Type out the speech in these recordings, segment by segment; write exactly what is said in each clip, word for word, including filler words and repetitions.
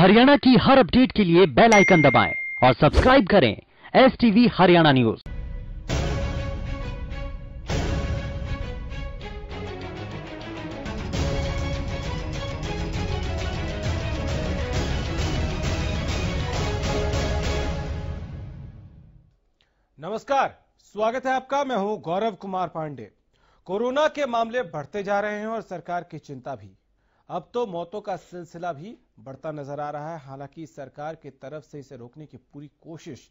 हरियाणा की हर अपडेट के लिए बेल आइकन दबाएं और सब्सक्राइब करें एसटीवी हरियाणा न्यूज। नमस्कार, स्वागत है आपका। मैं हूं गौरव कुमार पांडे। कोरोना के मामले बढ़ते जा रहे हैं और सरकार की चिंता भी। अब तो मौतों का सिलसिला भी बढ़ता नजर आ रहा है, हालांकि सरकार की तरफ से इसे रोकने की पूरी कोशिश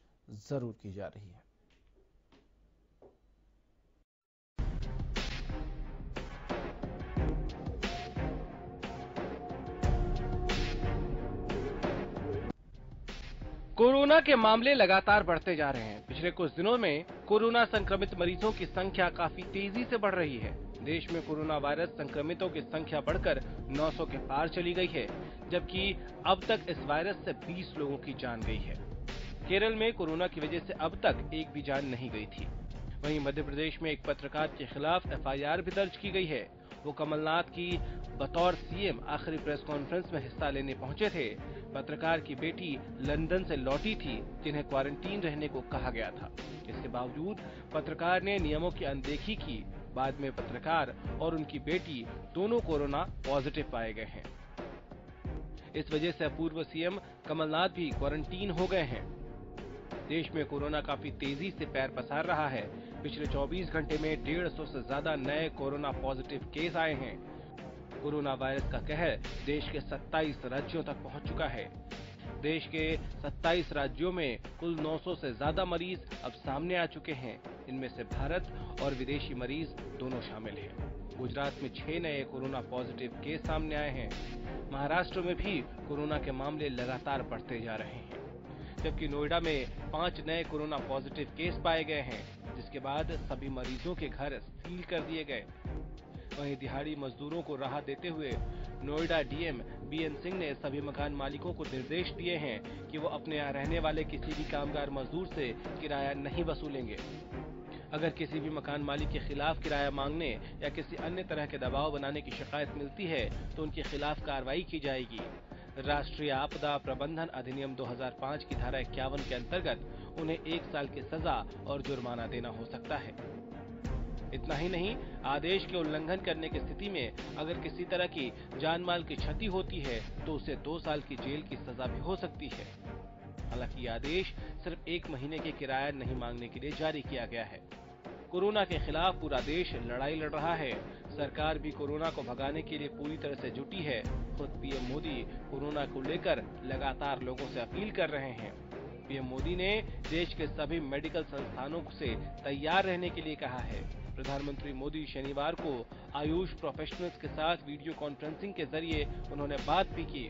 जरूर की जा रही है। कोरोना के मामले लगातार बढ़ते जा रहे हैं। पिछले कुछ दिनों में कोरोना संक्रमित मरीजों की संख्या काफी तेजी से बढ़ रही है। देश में कोरोना वायरस संक्रमितों की संख्या बढ़कर नौ सौ के पार चली गई है, जबकि अब तक इस वायरस से बीस लोगों की जान गई है। केरल में कोरोना की वजह से अब तक एक भी जान नहीं गई थी। वहीं मध्य प्रदेश में एक पत्रकार के खिलाफ एफ आई आर भी दर्ज की गई है। वो कमलनाथ की बतौर सी एम आखिरी प्रेस कॉन्फ्रेंस में हिस्सा लेने पहुंचे थे। पत्रकार की बेटी लंदन से लौटी थी, जिन्हें क्वारंटीन रहने को कहा गया था। इसके बावजूद पत्रकार ने नियमों की अनदेखी की। बाद में पत्रकार और उनकी बेटी दोनों कोरोना पॉजिटिव पाए गए हैं। इस वजह से पूर्व सी एम कमलनाथ भी क्वारंटीन हो गए हैं। देश में कोरोना काफी तेजी से पैर पसार रहा है। पिछले चौबीस घंटे में डेढ़ सौ से ज्यादा नए कोरोना पॉजिटिव केस आए हैं। कोरोना वायरस का कहर देश के सत्ताईस राज्यों तक पहुंच चुका है। देश के सत्ताईस राज्यों में कुल नौ सौ से ज्यादा मरीज अब सामने आ चुके हैं। इनमें से भारत और विदेशी मरीज दोनों शामिल हैं। गुजरात में छह नए कोरोना पॉजिटिव केस सामने आए हैं। महाराष्ट्र में भी कोरोना के मामले लगातार बढ़ते जा रहे हैं, जबकि नोएडा में पांच नए कोरोना पॉजिटिव केस पाए गए हैं, जिसके बाद सभी मरीजों के घर सील कर दिए गए। वहीं दिहाड़ी मजदूरों को राहत देते हुए Noida D M B N Singh ने सभी मकान मालिकों को निर्देश दिए हैं कि वो अपने यहाँ रहने वाले किसी भी कामगार मजदूर से किराया नहीं वसूलेंगे। अगर किसी भी मकान मालिक के खिलाफ किराया मांगने या किसी अन्य तरह के दबाव बनाने की शिकायत मिलती है तो उनके खिलाफ कार्रवाई की जाएगी। राष्ट्रीय आपदा प्रबंधन अधिनियम दो हजार पाँच की धारा इक्यावन के अंतर्गत उन्हें एक साल की सजा और जुर्माना देना हो सकता है। इतना ही नहीं, आदेश के उल्लंघन करने की स्थिति में अगर किसी तरह की जान माल की क्षति होती है तो उसे दो साल की जेल की सजा भी हो सकती है। हालांकि यह आदेश सिर्फ एक महीने के किराया नहीं मांगने के लिए जारी किया गया है। कोरोना के खिलाफ पूरा देश लड़ाई लड़ रहा है। सरकार भी कोरोना को भगाने के लिए पूरी तरह से जुटी है। खुद पी एम मोदी कोरोना को लेकर लगातार लोगों से अपील कर रहे हैं। पी एम मोदी ने देश के सभी मेडिकल संस्थानों से तैयार रहने के लिए कहा है। प्रधानमंत्री मोदी शनिवार को आयुष प्रोफेशनल्स के साथ वीडियो कॉन्फ्रेंसिंग के जरिए उन्होंने बात भी की।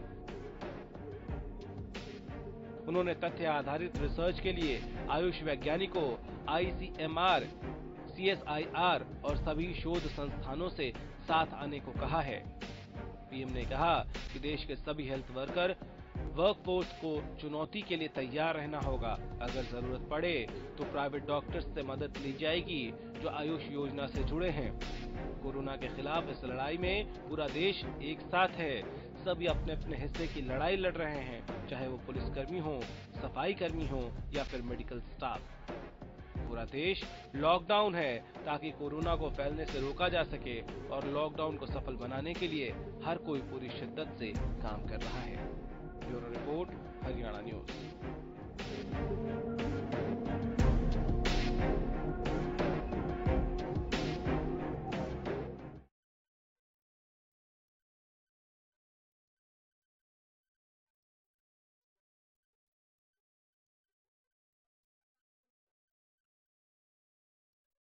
उन्होंने तथ्य आधारित रिसर्च के लिए आयुष वैज्ञानिकों, I C M R, C S I R और सभी शोध संस्थानों से साथ आने को कहा है। पी एम ने कहा कि देश के सभी हेल्थ वर्कर वर्कफोर्स को चुनौती के लिए तैयार रहना होगा। अगर जरूरत पड़े तो प्राइवेट डॉक्टर्स से मदद ली जाएगी जो आयुष योजना से जुड़े हैं। कोरोना के खिलाफ इस लड़ाई में पूरा देश एक साथ है। सभी अपने अपने हिस्से की लड़ाई लड़ रहे हैं, चाहे वो पुलिसकर्मी हो, सफाई कर्मी हो या फिर मेडिकल स्टाफ। पूरा देश लॉकडाउन है ताकि कोरोना को फैलने से रोका जा सके और लॉकडाउन को सफल बनाने के लिए हर कोई पूरी शिद्दत से काम कर रहा है। Bureau report, Haryana news.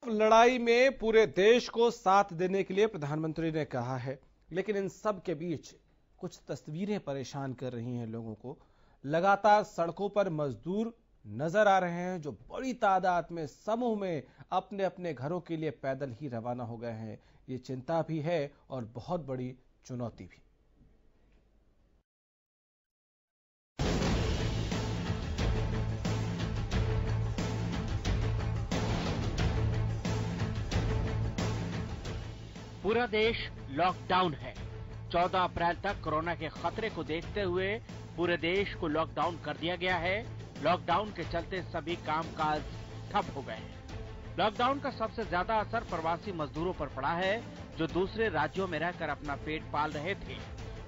लड़ाई में पूरे देश को साथ देने के लिए प्रधानमंत्री ने कहा है, लेकिन इन सब के बीच कुछ तस्वीरें परेशान कर रही हैं लोगों को। लगातार सड़कों पर मजदूर नजर आ रहे हैं जो बड़ी तादाद में समूह में अपने अपने घरों के लिए पैदल ही रवाना हो गए हैं। ये चिंता भी है और बहुत बड़ी चुनौती भी। पूरा देश लॉकडाउन है। चौदह अप्रैल तक कोरोना के खतरे को देखते हुए पूरे देश को लॉकडाउन कर दिया गया है। लॉकडाउन के चलते सभी कामकाज ठप हो गए हैं। लॉकडाउन का सबसे ज्यादा असर प्रवासी मजदूरों पर पड़ा है, जो दूसरे राज्यों में रहकर अपना पेट पाल रहे थे,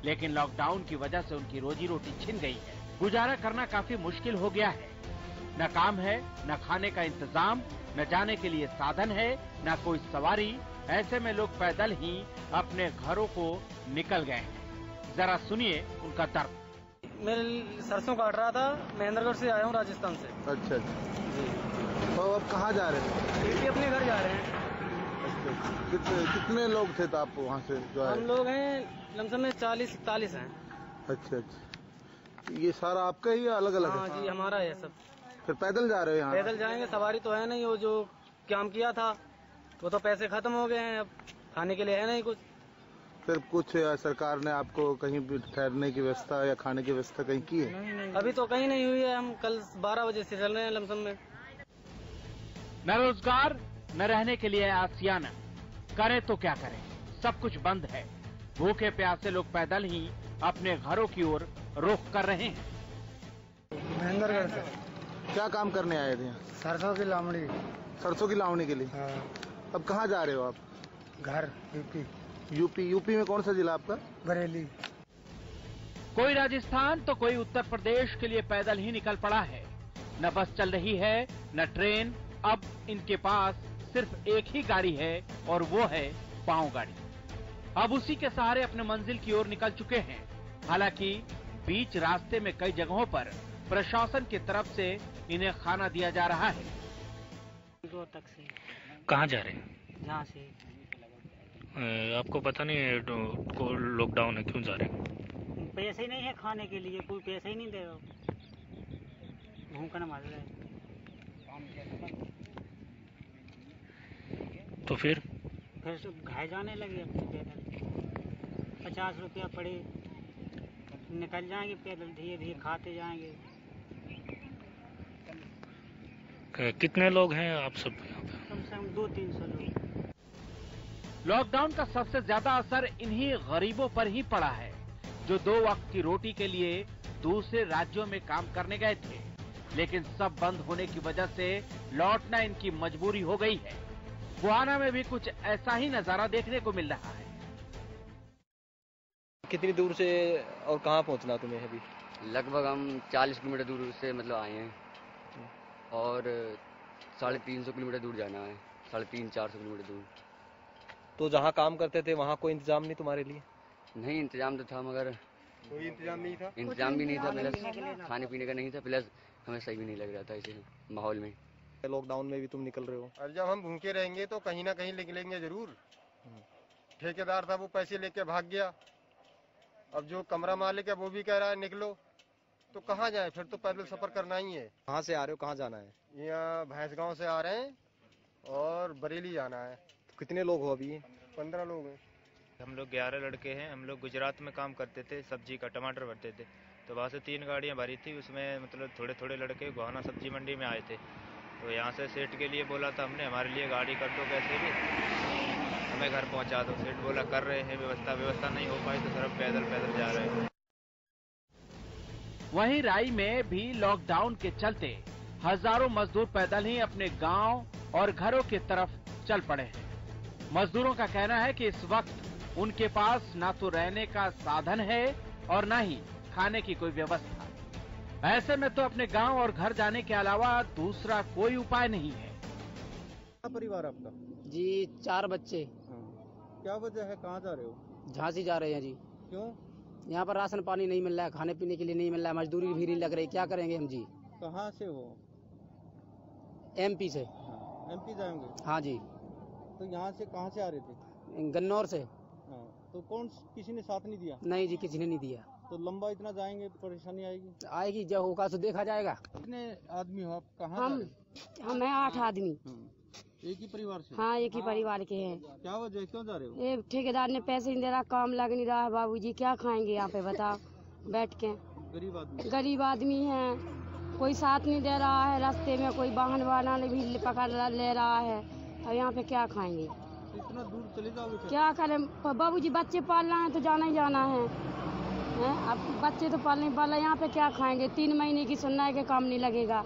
लेकिन लॉकडाउन की वजह से उनकी रोजी रोटी छिन गई है। गुजारा करना काफी मुश्किल हो गया है। न काम है, न खाने का इंतजाम, न जाने के लिए साधन है, न कोई सवारी। ऐसे में लोग पैदल ही अपने घरों को निकल गए हैं। जरा सुनिए उनका दर्द। मैं सरसों काट रहा था, महेंद्रगढ़ से आया हूँ, राजस्थान से। अच्छा अच्छा जी। तो अब कहाँ जा रहे हैं? अपने घर जा रहे हैं। अच्छा, कितने कितने लोग थे आप वहाँ से जो आए? हम लोग हैं लमसम में चालीस इकतालीस हैं। अच्छा अच्छा, ये सारा आपका ही अलग अलग? हाँ जी, हमारा है सब। फिर पैदल जा रहे हो? यहाँ पैदल जाएंगे, सवारी तो है नहीं। वो जो काम किया था वो तो पैसे खत्म हो गए हैं, अब खाने के लिए है नहीं कुछ। फिर कुछ सरकार ने आपको कहीं भी ठहरने की व्यवस्था या खाने की व्यवस्था कहीं की है? नहीं, नहीं। अभी तो कहीं नहीं हुई है। हम कल बारह बजे से चल रहे हैं लमसम में। न रोजगार, न रहने के लिए आसियाना। करें तो क्या करें, सब कुछ बंद है। भूखे प्यासे लोग पैदल ही अपने घरों की ओर रुख कर रहे हैं। महेंद्रगढ़ से। क्या काम करने आए थे? सरसों की लावणी। सरसों की लावणी के लिए? हाँ। अब कहाँ जा रहे हो आप? घर, यूपी। यूपी यूपी में कौन सा जिला आपका? बरेली। कोई राजस्थान तो कोई उत्तर प्रदेश के लिए पैदल ही निकल पड़ा है। न बस चल रही है, न ट्रेन। अब इनके पास सिर्फ एक ही गाड़ी है और वो है पांव गाड़ी। अब उसी के सहारे अपने मंजिल की ओर निकल चुके हैं। हालांकि बीच रास्ते में कई जगहों पर प्रशासन की तरफ से इन्हें खाना दिया जा रहा है। दो तक से। कहाँ जा रहे हैं? झांसी। आपको पता नहीं है को लॉकडाउन है, क्यों जा रहे हैं? पैसे ही नहीं है खाने के लिए, कोई पैसे ही नहीं दे रहा। भूखा मार रहा है। तो फिर फिर घर जाने लगे पैदल। पचास रुपया पड़े, निकल जाएंगे पैदल, धीरे धीरे खाते जाएंगे। कितने लोग हैं आप सब? कम से कम दो तीन सौ लोग। लॉकडाउन का सबसे ज्यादा असर इन्हीं गरीबों पर ही पड़ा है, जो दो वक्त की रोटी के लिए दूसरे राज्यों में काम करने गए थे, लेकिन सब बंद होने की वजह से लौटना इनकी मजबूरी हो गई है। गुहाना में भी कुछ ऐसा ही नजारा देखने को मिल रहा है। कितनी दूर से और कहाँ पहुँचना तुम्हें अभी? लगभग हम चालीस किलोमीटर दूर से मतलब आए हैं और साढ़े तीन सौ किलोमीटर दूर जाना है। साढ़े तीन चार सौ किलोमीटर दूर। तो जहाँ काम करते थे वहाँ कोई इंतजाम नहीं तुम्हारे लिए? नहीं, इंतजाम तो था मगर कोई इंतजाम नहीं था। इंतजाम भी नहीं था, प्लस खाने पीने का नहीं था, प्लस हमें सही भी नहीं लग रहा था इस माहौल में। लॉकडाउन में भी तुम निकल रहे हो? अब जब हम भूखे रहेंगे तो कहीं ना कहीं निकलेंगे जरूर। ठेकेदार था, वो पैसे लेके भाग गया। अब जो कमरा मालिक है वो भी कह रहा है निकलो, तो कहाँ जाए? फिर तो पैदल सफर करना ही है। कहाँ से आ रहे हो, कहाँ जाना है? यहाँ भैंसगांव से आ रहे हैं और बरेली जाना है। कितने लोग हो अभी? पंद्रह लोग हैं। हम लोग ग्यारह लड़के हैं। हम लोग गुजरात में काम करते थे, सब्जी का टमाटर भरते थे, तो वहाँ से तीन गाड़ियाँ भरी थी। उसमें मतलब थोड़े थोड़े लड़के गोहना सब्जी मंडी में आए थे, तो यहाँ से सेठ के लिए बोला था हमने, हमारे लिए गाड़ी कर दो कैसे भी, हमें घर पहुँचा दो। सेठ बोला कर रहे हैं व्यवस्था। व्यवस्था नहीं हो पाई तो सर पैदल पैदल जा रहे हैं। वहीं राई में भी लॉकडाउन के चलते हजारों मजदूर पैदल ही अपने गाँव और घरों की तरफ चल पड़े हैं। मजदूरों का कहना है कि इस वक्त उनके पास ना तो रहने का साधन है और ना ही खाने की कोई व्यवस्था। ऐसे में तो अपने गांव और घर जाने के अलावा दूसरा कोई उपाय नहीं है। क्या परिवार आपका? जी चार बच्चे। हाँ। क्या वजह है, कहाँ जा रहे हो? झांसी जा रहे हैं जी। क्यों? यहाँ पर राशन पानी नहीं मिल रहा है, खाने पीने के लिए नहीं मिल रहा है, मजदूरी भी नहीं लग रही, क्या करेंगे हम जी। कहाँ से हो? एमपी से। हाँ। एमपी जाएंगे? हाँ जी। तो यहाँ से कहाँ से आ रहे थे? गन्नौर से। हाँ। तो कौन, किसी ने साथ नहीं दिया? नहीं जी, किसी ने नहीं दिया। तो लंबा इतना जाएंगे परेशानी आएगी? आएगी, जब होगा तो देखा जाएगा। कितने आदमी हो आप? कहाँ? हम हम हैं आठ आदमी। एक ही परिवार से? हाँ, एक ही परिवार के हैं। क्या वजह, क्यों जा रहे हो? ये ठेकेदार ने पैसे नहीं दे रहा, काम लग नहीं रहा है। बाबूजी क्या खाएंगे यहाँ पे बताओ बैठ के? गरीब आदमी गरीब आदमी है, कोई साथ नहीं दे रहा है। रास्ते में कोई वाहन वाहन भी पकड़ ले रहा है, और यहाँ पे क्या खाएंगे? इतना दूर चले जाओगे क्या करें बाबू जी, बच्चे पालना है तो जाना ही जाना है, है? अब बच्चे तो पालने पालना यहाँ पे क्या खाएंगे, तीन महीने की सुनना है कि काम नहीं लगेगा,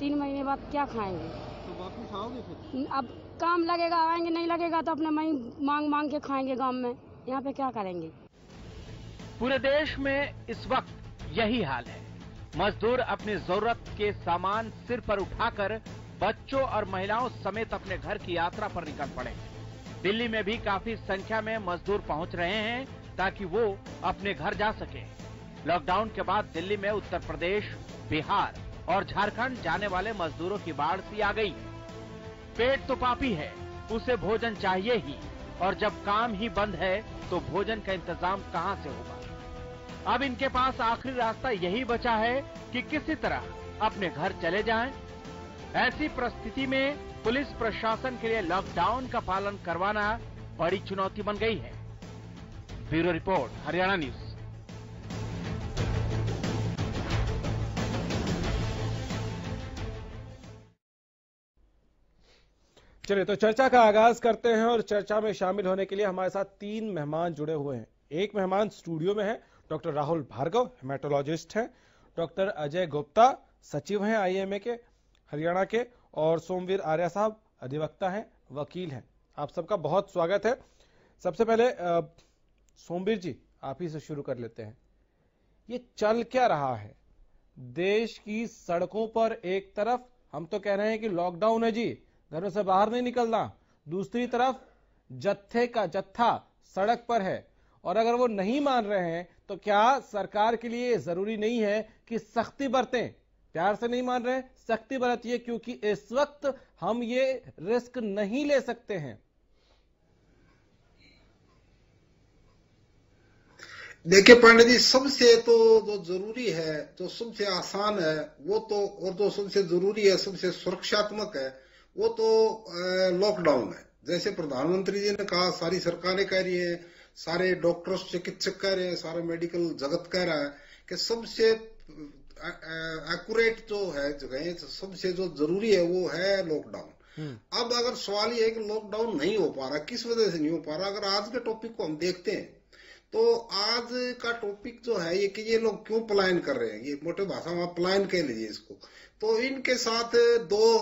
तीन महीने बाद क्या खाएंगे, तो वापस आओगे फिर? अब काम लगेगा आएंगे, नहीं लगेगा तो अपने मई मांग मांग के खाएंगे गाँव में, यहाँ पे क्या करेंगे। पूरे देश में इस वक्त यही हाल है, मजदूर अपनी जरूरत के सामान सिर पर उठाकर बच्चों और महिलाओं समेत अपने घर की यात्रा पर निकल पड़े। दिल्ली में भी काफी संख्या में मजदूर पहुंच रहे हैं ताकि वो अपने घर जा सके। लॉकडाउन के बाद दिल्ली में उत्तर प्रदेश, बिहार और झारखंड जाने वाले मजदूरों की बाढ़ सी आ गई। पेट तो पापी है, उसे भोजन चाहिए ही, और जब काम ही बंद है तो भोजन का इंतजाम कहाँ से होगा। अब इनके पास आखिरी रास्ता यही बचा है कि किसी तरह अपने घर चले जाएं। ऐसी परिस्थिति में पुलिस प्रशासन के लिए लॉकडाउन का पालन करवाना बड़ी चुनौती बन गई है। Bureau report, Haryana news. चलिए तो चर्चा का आगाज करते हैं और चर्चा में शामिल होने के लिए हमारे साथ तीन मेहमान जुड़े हुए हैं। एक मेहमान स्टूडियो में है, डॉक्टर राहुल भार्गव हेमाटोलॉजिस्ट हैं, डॉक्टर अजय गुप्ता सचिव हैं आई एम ए के हरियाणा के, और सोमवीर आर्या साहब अधिवक्ता हैं, वकील हैं। आप सबका बहुत स्वागत है। सबसे पहले सोमवीर जी, आप ही से शुरू कर लेते हैं। ये चल क्या रहा है देश की सड़कों पर? एक तरफ हम तो कह रहे हैं कि लॉकडाउन है जी, घरों से बाहर नहीं निकलना, दूसरी तरफ जत्थे का जत्था सड़क पर है, और अगर वो नहीं मान रहे हैं तो क्या सरकार के लिए जरूरी नहीं है कि सख्ती बरतें? प्यार से नहीं मान रहे हैं, सख्ती बरतिए, क्योंकि इस वक्त हम ये रिस्क नहीं ले सकते हैं। देखिए पांडे जी, सबसे तो जो जरूरी है, जो सबसे आसान है वो तो, और जो सबसे जरूरी है, सबसे सुरक्षात्मक है, वो तो लॉकडाउन है। जैसे प्रधानमंत्री जी ने कहा, सारी सरकारें कह रही है, सारे डॉक्टर्स चिकित्सक कह रहे हैं, सारा मेडिकल जगत कह रहा है कि सबसे एक्यूरेट जो है जगह, सबसे जो जरूरी है वो है लॉकडाउन। अब अगर सवाल ये है कि लॉकडाउन नहीं हो पा रहा, किस वजह से नहीं हो पा रहा। अगर आज के टॉपिक को हम देखते हैं तो आज का टॉपिक जो है ये कि ये लोग क्यों पलायन कर रहे हैं, ये मोटे भाषा में पलायन कह लीजिए इसको। तो इनके साथ दो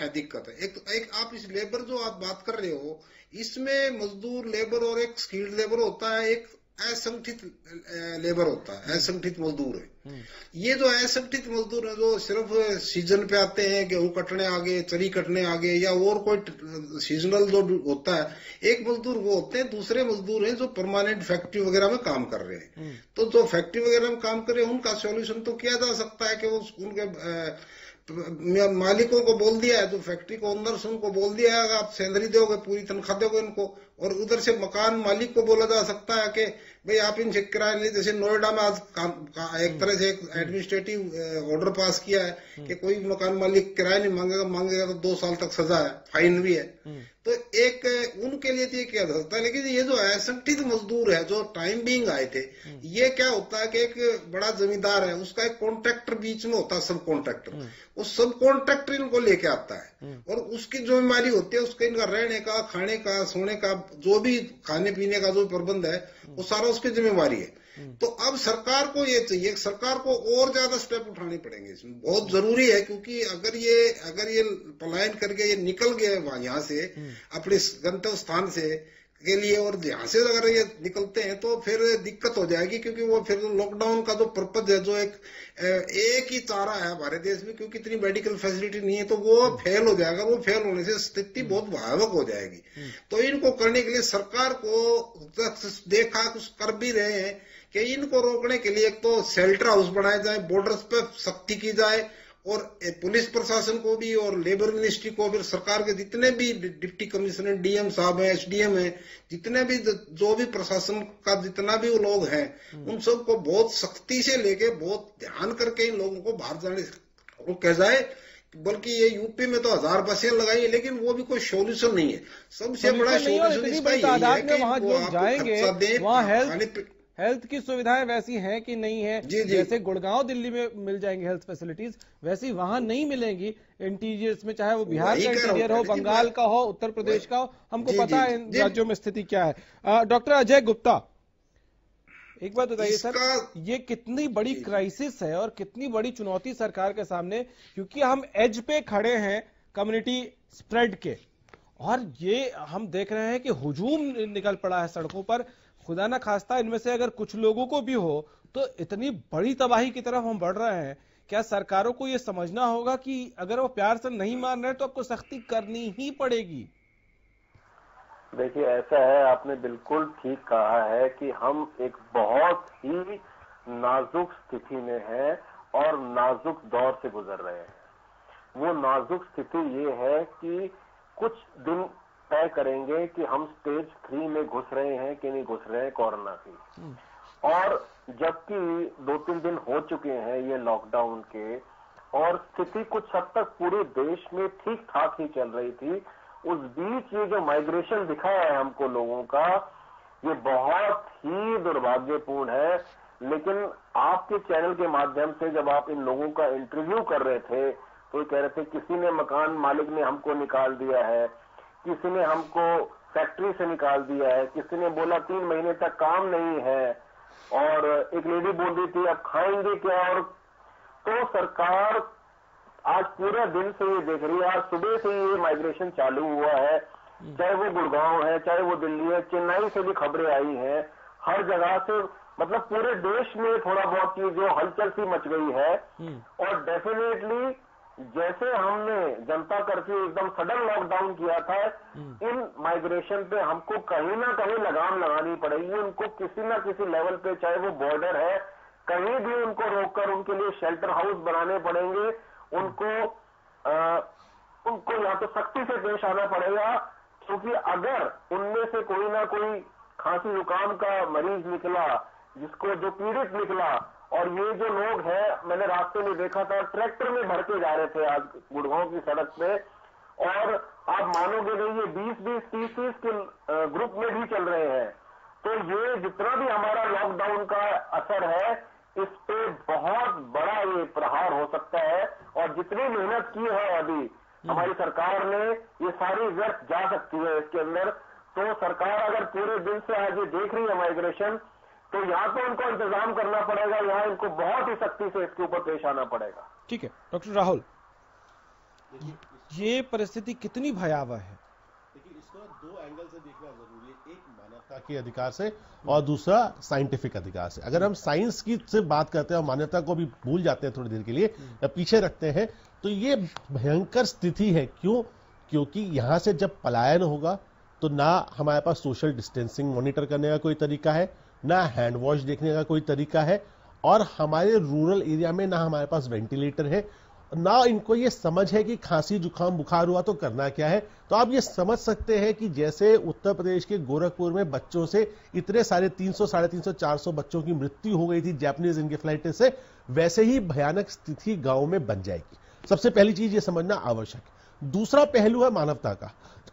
है दिक्कत है, एक, एक आप इस लेबर जो आप बात कर रहे हो, इसमें मजदूर लेबर और एक स्किल्ड लेबर होता है, एक असंगठित लेबर होता है, असंगठित मजदूर है। ये जो असंगठित मजदूर है, जो सिर्फ सीजन पे आते हैं, गेहूं कटने आगे, चरी कटने आगे, या और कोई सीजनल जो होता है, एक मजदूर वो होते हैं। दूसरे मजदूर हैं जो परमानेंट फैक्ट्री वगैरह में काम कर रहे हैं। तो जो फैक्ट्री वगैरह में काम कर रहे हैं उनका सॉल्यूशन तो किया जा सकता है कि वो उनके मालिकों को बोल दिया है, जो फैक्ट्री को ओनर्स उनको बोल दिया है, आप सैलरी दोगे, पूरी तनख्वाह दोगे इनको। और उधर से मकान मालिक को बोला जा सकता है कि भाई आप इनसे किराया नहीं, जैसे नोएडा में आज काम का, एक तरह से एक एडमिनिस्ट्रेटिव ऑर्डर पास किया है कि कोई मकान मालिक किराया नहीं मांगेगा, मांगेगा तो दो साल तक सजा है, फाइन भी है। तो एक उनके लिए तो ये किया जा सकता है। लेकिन ये जो असंगठित मजदूर है जो टाइम बीइंग आए थे, ये क्या होता है कि एक बड़ा जमींदार है, उसका एक कॉन्ट्रैक्टर बीच में होता है, सब कॉन्ट्रैक्टर, उस सब कॉन्ट्रैक्टर इनको लेके आता है और उसकी जिम्मेदारी होती है उसके, इनका रहने का, खाने का, सोने का, जो भी खाने पीने का जो प्रबंध है वो सारा उसकी जिम्मेवारी है। तो अब सरकार को ये चाहिए, सरकार को और ज्यादा स्टेप उठाने पड़ेंगे इसमें, बहुत जरूरी है। क्योंकि अगर ये अगर ये पलायन करके ये निकल गए वहां, यहाँ से अपने गंतव्य स्थान से के लिए, और यहाँ से अगर ये निकलते हैं तो फिर दिक्कत हो जाएगी, क्योंकि वो फिर लॉकडाउन का जो पर्पज है, जो एक एक ही चारा है हमारे देश में, क्योंकि इतनी मेडिकल फैसिलिटी नहीं है, तो वो फेल हो जाएगा। वो फेल होने से स्थिति बहुत भयावह हो जाएगी। तो इनको करने के लिए सरकार को देखा कुछ कर भी रहे हैं कि इनको रोकने के लिए एक तो शेल्टर हाउस बनाए जाए, बॉर्डर्स पे सख्ती की जाए, और पुलिस प्रशासन को भी और लेबर मिनिस्ट्री को भी, सरकार के जितने भी डिप्टी कमिश्नर, डीएम साहब हैं, एसडीएम हैं, जितने भी जो भी प्रशासन का जितना भी लोग हैं, उन सबको बहुत सख्ती से लेके बहुत ध्यान करके इन लोगों को बाहर जाने को कह जाए। बल्कि ये यूपी में तो हजार बसें लगाई, लेकिन वो भी कोई सोल्यूशन नहीं है। सबसे बड़ा सोल्यूशन इसका ये है कि वो आपको खर्चा दे, हेल्थ की सुविधाएं वैसी हैं कि नहीं है। जी जी। जैसे गुड़गांव दिल्ली में मिल जाएंगी हेल्थ फैसिलिटीज, वैसी वहां नहीं मिलेंगी। इंटीरियर्स में, चाहे वो बिहार का इंटीरियर हो, बंगाल का हो, उत्तर प्रदेश का हो, हमको पता है इन राज्यों में स्थिति क्या है। डॉक्टर अजय गुप्ता, एक बात बताइए सर, ये कितनी बड़ी क्राइसिस है और कितनी बड़ी चुनौती सरकार के सामने, क्योंकि हम एज पे खड़े हैं कम्युनिटी स्प्रेड के, और ये हम देख रहे हैं कि हुजूम निकल पड़ा है सड़कों पर। खुदा ना खास्ता इनमें से अगर कुछ लोगों को भी हो तो इतनी बड़ी तबाही की तरफ हम बढ़ रहे हैं। क्या सरकारों को ये समझना होगा कि अगर वो प्यार से नहीं मान रहे तो आपको सख्ती करनी ही पड़ेगी? देखिए, ऐसा है, आपने बिल्कुल ठीक कहा है कि हम एक बहुत ही नाजुक स्थिति में हैं और नाजुक दौर से गुजर रहे हैं। वो नाजुक स्थिति ये है कि कुछ दिन तय करेंगे कि हम स्टेज थ्री में घुस रहे हैं कि नहीं घुस रहे हैं कोरोना की। और जबकि दो तीन दिन हो चुके हैं ये लॉकडाउन के, और स्थिति कुछ हद तक पूरे देश में ठीक ठाक ही चल रही थी, उस बीच ये जो माइग्रेशन दिखा है हमको लोगों का, ये बहुत ही दुर्भाग्यपूर्ण है। लेकिन आपके चैनल के माध्यम से जब आप इन लोगों का इंटरव्यू कर रहे थे तो कह रहे थे किसी ने मकान मालिक ने हमको निकाल दिया है, किसी ने हमको फैक्ट्री से निकाल दिया है, किसी ने बोला तीन महीने तक काम नहीं है, और एक लेडी बोल रही थी अब खाएंगे क्या। और तो सरकार आज पूरा दिन से ये देख रही है, आज सुबह से ये माइग्रेशन चालू हुआ है, चाहे वो गुड़गांव है, चाहे वो दिल्ली है, चेन्नई से भी खबरें आई हैं, हर जगह से, मतलब पूरे देश में थोड़ा बहुत ये जो हलचल सी मच गई है। और डेफिनेटली जैसे हमने जनता कर्फ्यू एकदम सडन लॉकडाउन किया था, इन माइग्रेशन पे हमको कहीं ना कहीं लगाम लगानी पड़ेगी। उनको किसी ना किसी लेवल पे, चाहे वो बॉर्डर है, कहीं भी उनको रोककर उनके लिए शेल्टर हाउस बनाने पड़ेंगे, उनको आ, उनको यहाँ पे सख्ती से पेश आना पड़ेगा, क्योंकि अगर उनमें से कोई ना कोई खांसी जुकाम का मरीज निकला, जिसको जो पीड़ित निकला, और ये जो लोग हैं, मैंने रास्ते में देखा था ट्रैक्टर में भर के जा रहे थे आज गुड़गांव की सड़क पे, और आप मानोगे नहीं ये बीस बीस तीस तीस के ग्रुप में भी चल रहे हैं। तो ये जितना भी हमारा लॉकडाउन का असर है, इस पे बहुत बड़ा ये प्रहार हो सकता है, और जितनी मेहनत की है अभी हमारी सरकार ने, ये सारी व्यर्थ जा सकती है इसके अंदर। तो सरकार अगर पूरे दिन से आज ये देख रही है माइग्रेशन, तो यहाँ पे उनको इंतजाम करना पड़ेगा, यहाँ इनको बहुत ही सख्ती से इसके ऊपर पेश आना पड़ेगा। ठीक है डॉक्टर राहुल, ये परिस्थिति कितनी भयावह है? देखिए, इसको दो एंगल से देखना जरूरी है, एक मानवता के अधिकार से और दूसरा साइंटिफिक अधिकार से। अगर हम साइंस की सिर्फ बात करते हैं और मानवता को भी भूल जाते हैं थोड़ी देर के लिए या पीछे रखते हैं, तो ये भयंकर स्थिति है। क्यों? क्योंकि यहाँ से जब पलायन होगा तो ना हमारे पास सोशल डिस्टेंसिंग मॉनिटर करने का कोई तरीका है, ना हैंड वॉश देखने का कोई तरीका है, और हमारे रूरल एरिया में ना हमारे पास वेंटिलेटर है, ना इनको ये समझ है कि खांसी जुकाम बुखार हुआ तो करना क्या है। तो आप ये समझ सकते हैं कि जैसे उत्तर प्रदेश के गोरखपुर में बच्चों से इतने सारे तीन सौ साढ़े तीन सौ चार सौ बच्चों की मृत्यु हो गई थी जापानीज इंसेफेलाइटिस से, वैसे ही भयानक स्थिति गांव में बन जाएगी। सबसे पहली चीज ये समझना आवश्यक। दूसरा पहलू है मानवता का।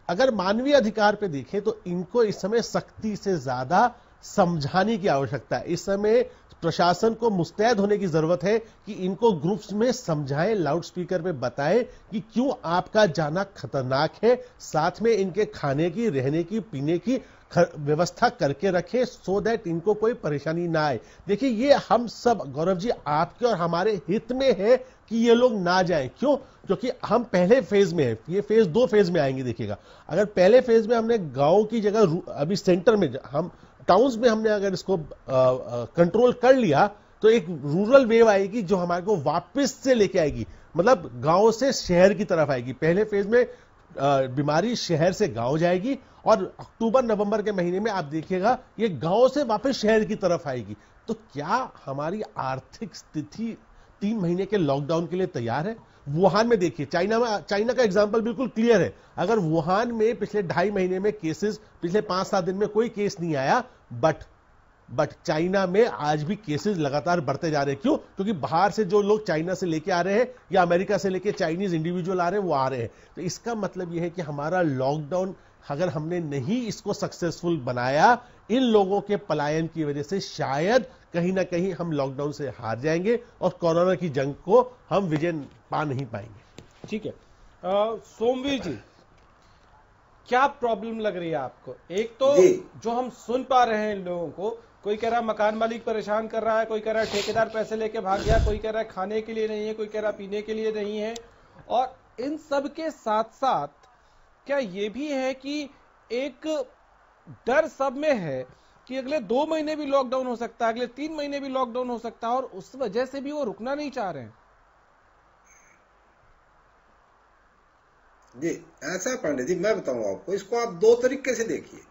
अगर मानवीय अधिकार पे देखें तो इनको इस समय सख्ती से ज्यादा समझाने की आवश्यकता है। इस समय प्रशासन को मुस्तैद होने की जरूरत है कि इनको ग्रुप्स में समझाएं, लाउड स्पीकर में बताएं कि क्यों आपका जाना खतरनाक है। साथ में इनके खाने की, रहने की, पीने की व्यवस्था करके रखें, सो दैट इनको कोई परेशानी ना आए। देखिए, ये हम सब गौरव जी आपके और हमारे हित में है कि ये लोग ना जाए। क्यों? क्योंकि हम पहले फेज में है, ये फेज दो फेज में आएंगे। देखिएगा, अगर पहले फेज में हमने गांव की जगह अभी सेंटर में हम टाउन्स में हमने अगर इसको कंट्रोल कर लिया तो एक रूरल वेव आएगी जो हमारे को वापस से लेके आएगी, मतलब गांव से शहर की तरफ आएगी। पहले फेज में आ, बीमारी शहर से गांव जाएगी और अक्टूबर नवंबर के महीने में आप देखिएगा ये गांव से वापस शहर की तरफ आएगी। तो क्या हमारी आर्थिक स्थिति तीन महीने के लॉकडाउन के लिए तैयार है? वुहान में देखिए, चाइना में चाइना का एग्जाम्पल बिल्कुल क्लियर है। अगर वुहान में पिछले ढाई महीने में केसेस, पिछले पांच सात दिन में कोई केस नहीं आया, बट बट चाइना में आज भी केसेस लगातार बढ़ते जा रहे हैं। क्यों? क्योंकि बाहर से जो लोग चाइना से लेके आ रहे हैं या अमेरिका से लेके चाइनीज इंडिविजुअल आ रहे हैं, वो आ रहे हैं। तो इसका मतलब यह है कि हमारा लॉकडाउन अगर हमने नहीं इसको सक्सेसफुल बनाया इन लोगों के पलायन की वजह से, शायद कहीं ना कहीं हम लॉकडाउन से हार जाएंगे और कोरोना की जंग को हम विजय पा नहीं पाएंगे। ठीक है, सोमवीर जी क्या प्रॉब्लम लग रही है आपको? एक तो जो हम सुन पा रहे हैं लोगों को, कोई कह रहा मकान मालिक परेशान कर रहा है, कोई कह रहा ठेकेदार पैसे लेके भाग गया, कोई कह रहा खाने के लिए नहीं है, कोई कह रहा पीने के लिए नहीं है, और इन सब के साथ साथ क्या ये भी है कि एक डर सब में है कि अगले दो महीने भी लॉकडाउन हो सकता है, अगले तीन महीने भी लॉकडाउन हो सकता है, और उस वजह से भी वो रुकना नहीं चाह रहे हैं? जी ऐसा पांडे जी, मैं बताऊं आपको, इसको आप दो तरीके से देखिए।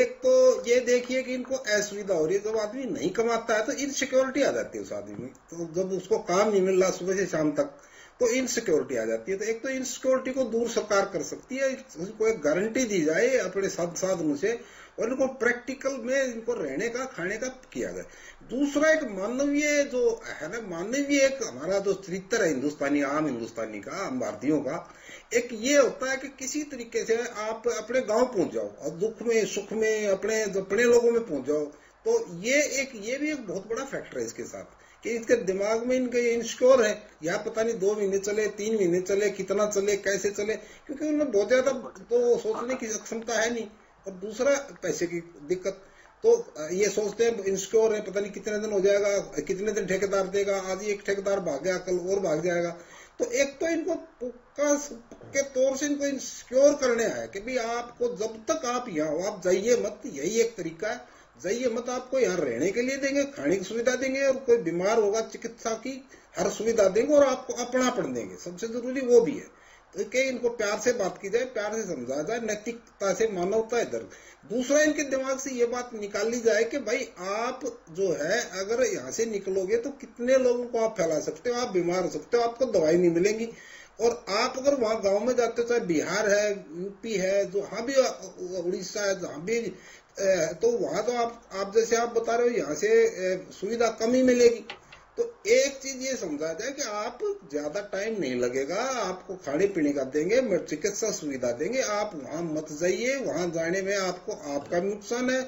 एक तो ये देखिए कि इनको असुविधा हो रही है, जब आदमी नहीं कमाता है तो इनसिक्योरिटी आ जाती है उस आदमी में, तो जब उसको काम नहीं मिल रहा सुबह से शाम तक तो इनसिक्योरिटी आ जाती है। तो एक तो इनसिक्योरिटी को दूर सरकार कर सकती है, उनको एक गारंटी दी जाए अपने साथ साधनों से और इनको प्रैक्टिकल में इनको रहने का खाने का किया जाए। दूसरा एक मानवीय जो है ना, मानवीय एक हमारा जो चरित्र है हिंदुस्तानी, आम हिंदुस्तानी का, आम भारतीयों का, एक ये होता है कि किसी तरीके से आप अपने गांव पहुंच जाओ और दुख में सुख में अपने अपने लोगों में पहुंच जाओ। तो ये एक ये भी एक बहुत बड़ा फैक्टर है इसके साथ कि इसके दिमाग में इनके इंश्योर है, या पता नहीं दो महीने चले, तीन महीने चले, कितना चले, कैसे चले, क्योंकि उनमें बहुत ज्यादा तो सोचने की क्षमता है नहीं। और दूसरा पैसे की दिक्कत, तो ये सोचते हैं इंश्योर है, पता नहीं कितने दिन हो जाएगा, कितने दिन ठेकेदार देगा, आज एक ठेकेदार भाग गया कल और भाग जाएगा। तो एक तो इनको पुक्का के तौर से इनको इंश्योर करने है कि भाई आपको जब तक आप यहाँ हो आप जाइए मत, यही एक तरीका है, जाइए मत। आपको यहाँ रहने के लिए देंगे, खाने की सुविधा देंगे, और कोई बीमार होगा चिकित्सा की हर सुविधा देंगे, और आपको अपनापन देंगे, सबसे जरूरी वो भी है। तो कि इनको प्यार से बात की जाए, प्यार से समझाया जाए, नैतिकता से, मानवता इधर। दूसरा इनके दिमाग से ये बात निकाली जाए कि भाई आप जो है अगर यहाँ से निकलोगे तो कितने लोगों को आप फैला सकते हो, आप बीमार हो सकते हो, आपको दवाई नहीं मिलेंगी। और आप अगर वहां गांव में जाते हो, चाहे बिहार है, यूपी है, जहां भी उड़ीसा है, जहां भी, तो वहां तो आप आप जैसे आप बता रहे हो यहाँ से सुविधा कम ही मिलेगी। तो एक चीज ये समझा जाए कि आप ज्यादा टाइम नहीं लगेगा, आपको खाने पीने का देंगे, चिकित्सा सुविधा देंगे, आप वहां मत जाइए, वहां जाने में आपको आपका नुकसान है,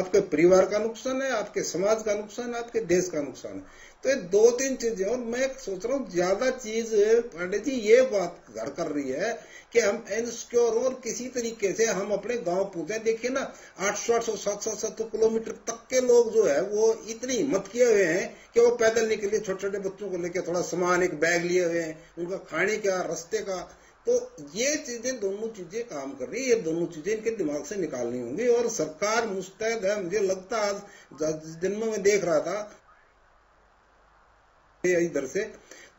आपके परिवार का नुकसान है, आपके समाज का नुकसान है, आपके देश का नुकसान है। तो ये दो तीन चीजें, और मैं सोच रहा हूँ ज्यादा चीज पांडे जी ये बात घर कर रही है कि हम इनसिक्योर और किसी तरीके से हम अपने गांव पहुंचे। देखिए ना, आठ सौ आठ सौ सात सौ सात सौ किलोमीटर तक के लोग जो है वो इतनी हिम्मत किए हुए हैं कि वो पैदल निकले, छोटे छोटे बच्चों को लेकर, थोड़ा सामान एक बैग लिए हुए हैं, उनका खाने का, रास्ते का। तो ये चीजें, दोनों चीजें काम कर रही है, ये दोनों चीजें इनके दिमाग से निकालनी होंगी, और सरकार मुस्तैद है। मुझे लगता है आज दिन में मैं देख रहा था इधर से,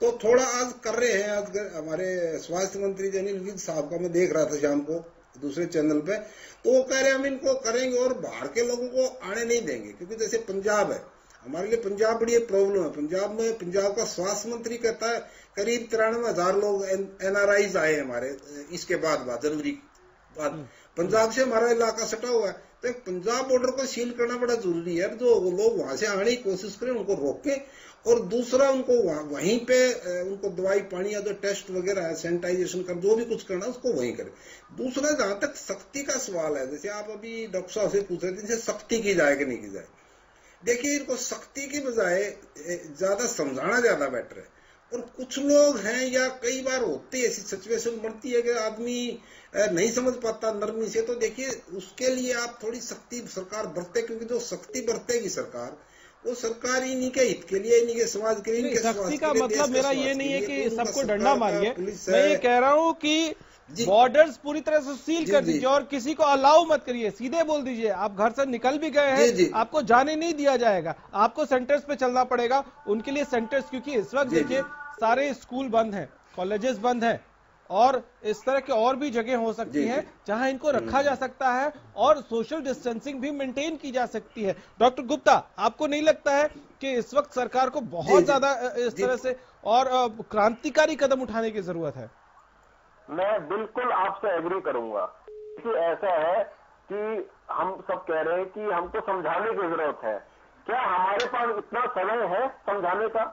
तो थोड़ा आज कर रहे हैं, आज हमारे स्वास्थ्य मंत्री अनिल विज साहब का मैं देख रहा था शाम को दूसरे चैनल पे, तो वो कह रहे हैं हम इनको करेंगे और बाहर के लोगों को आने नहीं देंगे, क्योंकि जैसे पंजाब है, हमारे लिए पंजाब बड़ी प्रॉब्लम है। पंजाब में पंजाब का स्वास्थ्य मंत्री कहता है करीब तिरानवे हजार लोग एनआरआईज आए हमारे इसके बाद बाद जनवरी बाद, पंजाब से हमारा इलाका सटा हुआ है। तो पंजाब बॉर्डर को सील करना बड़ा जरूरी है, जो लोग वहां से आने की कोशिश करें उनको रोके, और दूसरा उनको वहीं पे उनको दवाई पानी या जो टेस्ट वगैरह है, सैनिटाइजेशन का जो भी कुछ करना है उसको वहीं करें। दूसरा जहां तक सख्ती का सवाल है, जैसे आप अभी डॉक्टर साहब से पूछ रहे थे, इनसे सख्ती की जाए कि नहीं की जाए, देखिए इनको सख्ती की बजाय ज्यादा समझाना ज्यादा बेटर है। और कुछ लोग हैं, या कई बार होती है ऐसी सिचुएशन बनती है कि आदमी नहीं समझ पाता नरमी से, तो देखिए उसके लिए आप थोड़ी सख्ती सरकार बरते, क्योंकि जो सख्ती बरतेगी सरकार वो सरकार इन्हीं के हित के लिए, इन्हीं के समाज के लिए। सख्ती का मतलब मेरा ये नहीं है कि सबको डंडा मारिए, मैं ये कह रहा हूँ कि बॉर्डर्स पूरी तरह से सील कर दीजिए और किसी को अलाउ मत करिए, सीधे बोल दीजिए आप घर से निकल भी गए हैं, आपको जाने नहीं दिया जाएगा, आपको सेंटर्स पे चलना पड़ेगा। उनके लिए सेंटर्स, क्योंकि इस वक्त देखिए सारे स्कूल बंद हैं, कॉलेजेस बंद हैं, और इस तरह के और भी जगह हो सकती है जहां इनको रखा जा सकता है और सोशल डिस्टेंसिंग भी मेंटेन की जा सकती है। डॉक्टर गुप्ता, आपको नहीं लगता है कि इस वक्त सरकार को बहुत ज्यादा इस तरह से और क्रांतिकारी कदम उठाने की जरूरत है? मैं बिल्कुल आपसे एग्री करूंगा कि ऐसा है कि हम सब कह रहे हैं कि हमको समझाने की जरूरत है, क्या हमारे पास इतना समय है समझाने का?